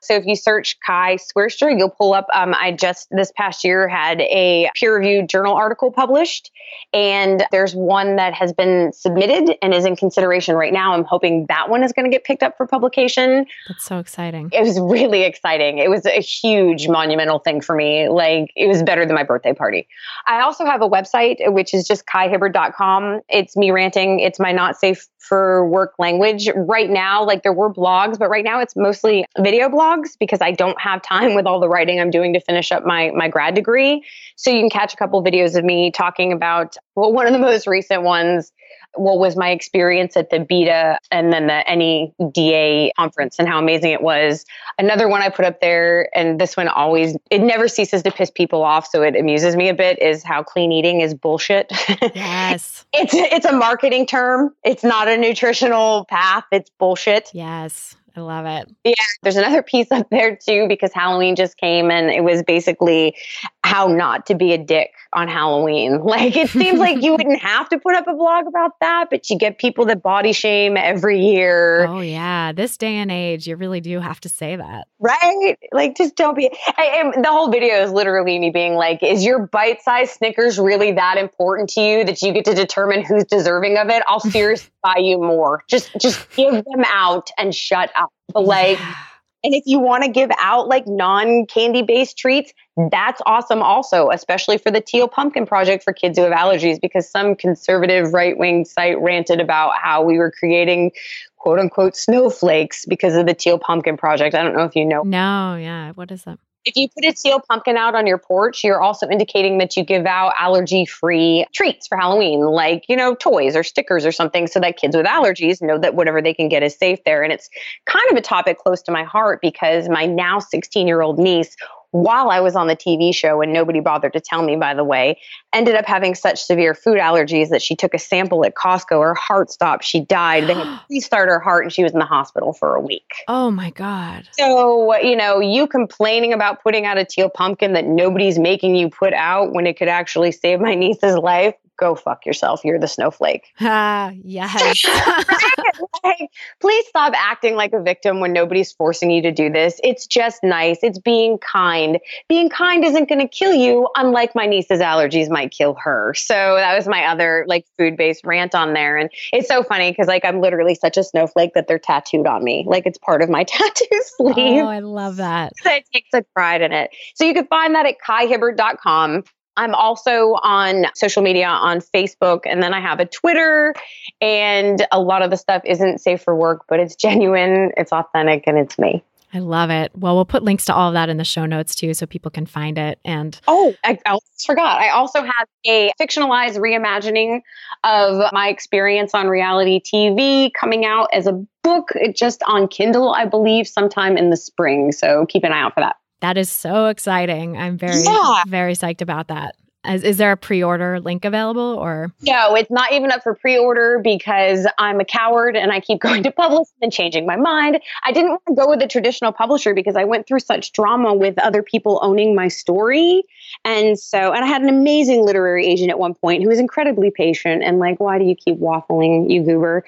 So if you search Kai Swierstra, you'll pull up, I just this past year had a peer-reviewed journal article published, and there's one that has been submitted and is in consideration right now. I'm hoping that one is going to get picked up for publication. That's so exciting. It was really exciting. It was a huge monumental thing for me. Like, it was better than my birthday party. I also have a website, which is just kaihibbard.com. It's me ranting. It's my not safe for work language right now. Like, there were blogs, but right now it's mostly video blogs because I don't have time with all the writing I'm doing to finish up my grad degree. So you can catch a couple videos of me talking about, well, one of the most recent ones, what was my experience at the BETA and then the NEDA conference and how amazing it was. Another one I put up there, and this one always, it never ceases to piss people off, so it amuses me a bit, is how clean eating is bullshit. Yes. It's a marketing term. It's not a nutritional path. It's bullshit. Yes. I love it. Yeah. There's another piece up there too, because Halloween just came and it was basically how not to be a dick on Halloween. Like, it seems like you wouldn't have to put up a blog about that, but you get people that body shame every year. Oh yeah. This day and age, you really do have to say that. Right? Like, just don't be, and the whole video is literally me being like, is your bite-sized Snickers really that important to you that you get to determine who's deserving of it? I'll seriously buy you more. Just give them out and shut up. But like, and if you want to give out like non-candy based treats, that's awesome also, especially for the Teal Pumpkin Project for kids who have allergies, because some conservative right-wing site ranted about how we were creating quote unquote snowflakes because of the Teal Pumpkin Project. I don't know if you know. No. Yeah. What is that? If you put a teal pumpkin out on your porch, you're also indicating that you give out allergy-free treats for Halloween, like, you know, toys or stickers or something, so that kids with allergies know that whatever they can get is safe there. And it's kind of a topic close to my heart because my now 16-year-old niece, while I was on the TV show, and nobody bothered to tell me, by the way, ended up having such severe food allergies that she took a sample at Costco. Her heart stopped. She died. They had to restart her heart, and she was in the hospital for a week. Oh, my God. So, you know, you complaining about putting out a teal pumpkin that nobody's making you put out when it could actually save my niece's life. Go fuck yourself. You're the snowflake. Yes. Like, please stop acting like a victim when nobody's forcing you to do this. It's just nice. It's being kind. Being kind isn't going to kill you, unlike my niece's allergies might kill her. So that was my other like food-based rant on there. And it's so funny because like I'm literally such a snowflake that they're tattooed on me. Like it's part of my tattoo sleeve. Oh, I love that. So it takes a pride in it. So you can find that at kaihibbard.com. I'm also on social media on Facebook, and then I have a Twitter, and a lot of the stuff isn't safe for work, but it's genuine, it's authentic, and it's me. I love it. Well, we'll put links to all of that in the show notes too, so people can find it. And oh, I almost forgot. I also have a fictionalized reimagining of my experience on reality TV coming out as a book, just on Kindle, I believe, sometime in the spring. So keep an eye out for that. That is so exciting. I'm very psyched about that. Is there a pre-order link available or? No, it's not even up for pre-order because I'm a coward and I keep going to publish and changing my mind. I didn't want to go with a traditional publisher because I went through such drama with other people owning my story. And so, and I had an amazing literary agent at one point who was incredibly patient and like, why do you keep waffling, you goober?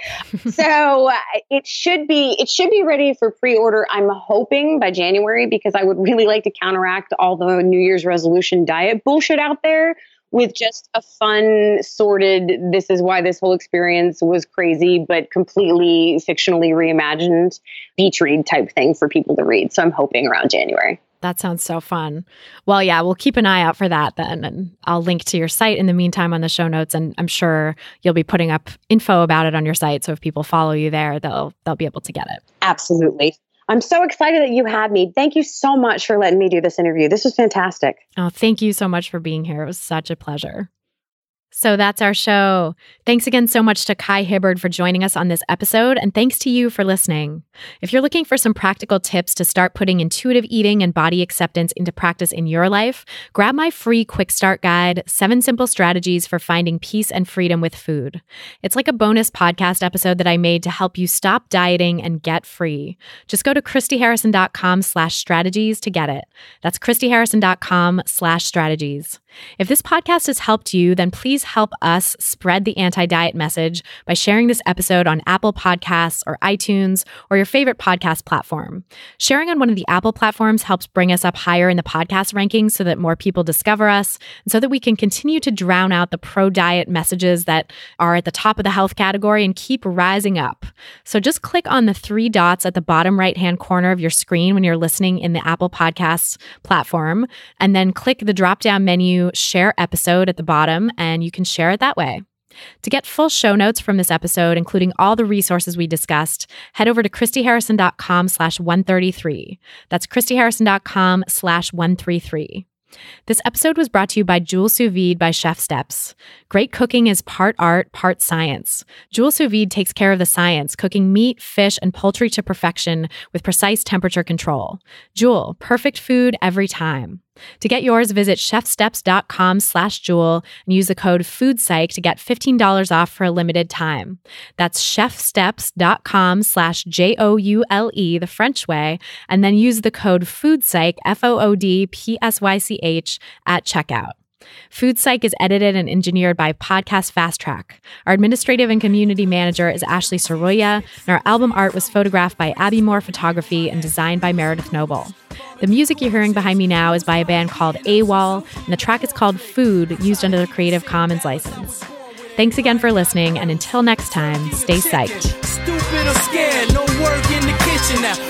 So it should be ready for pre-order. I'm hoping by January because I would really like to counteract all the New Year's resolution diet bullshit out there with just a fun, sorted, this is why this whole experience was crazy, but completely fictionally reimagined beach read type thing for people to read. So I'm hoping around January. That sounds so fun. Well, yeah, we'll keep an eye out for that then. And I'll link to your site in the meantime on the show notes. And I'm sure you'll be putting up info about it on your site. So if people follow you there, they'll be able to get it. Absolutely. I'm so excited that you had me. Thank you so much for letting me do this interview. This was fantastic. Oh, thank you so much for being here. It was such a pleasure. So that's our show. Thanks again so much to Kai Hibbard for joining us on this episode, and thanks to you for listening. If you're looking for some practical tips to start putting intuitive eating and body acceptance into practice in your life, grab my free quick start guide, 7 Simple Strategies for Finding Peace and Freedom with Food. It's like a bonus podcast episode that I made to help you stop dieting and get free. Just go to ChristyHarrison.com/strategies to get it. That's ChristyHarrison.com/strategies. If this podcast has helped you, then please help us spread the anti-diet message by sharing this episode on Apple Podcasts or iTunes or your favorite podcast platform. Sharing on one of the Apple platforms helps bring us up higher in the podcast rankings so that more people discover us and so that we can continue to drown out the pro-diet messages that are at the top of the health category and keep rising up. So just click on the three dots at the bottom right-hand corner of your screen when you're listening in the Apple Podcasts platform, and then click the drop-down menu Share Episode at the bottom, and you can share it that way. To get full show notes from this episode, including all the resources we discussed, head over to ChristyHarrison.com/133. That's ChristyHarrison.com/133. This episode was brought to you by Joule Sous Vide by Chef Steps. Great cooking is part art, part science. Joule Sous Vide takes care of the science, cooking meat, fish, and poultry to perfection with precise temperature control. Joule, perfect food every time. To get yours, visit chefsteps.com/Joule and use the code FOODPSYCH to get $15 off for a limited time. That's chefsteps.com/JOULE, the French way, and then use the code FOODPSYCH, FOODPSYCH, at checkout. Food Psych is edited and engineered by Podcast Fast Track. Our administrative and community manager is Ashley Soroya, and our album art was photographed by Abby Moore Photography and designed by Meredith Noble. The music you're hearing behind me now is by a band called AWOL, and the track is called Food, used under the Creative Commons license. Thanks again for listening, and until next time, stay psyched. Stupid or scared, no work in the kitchen now.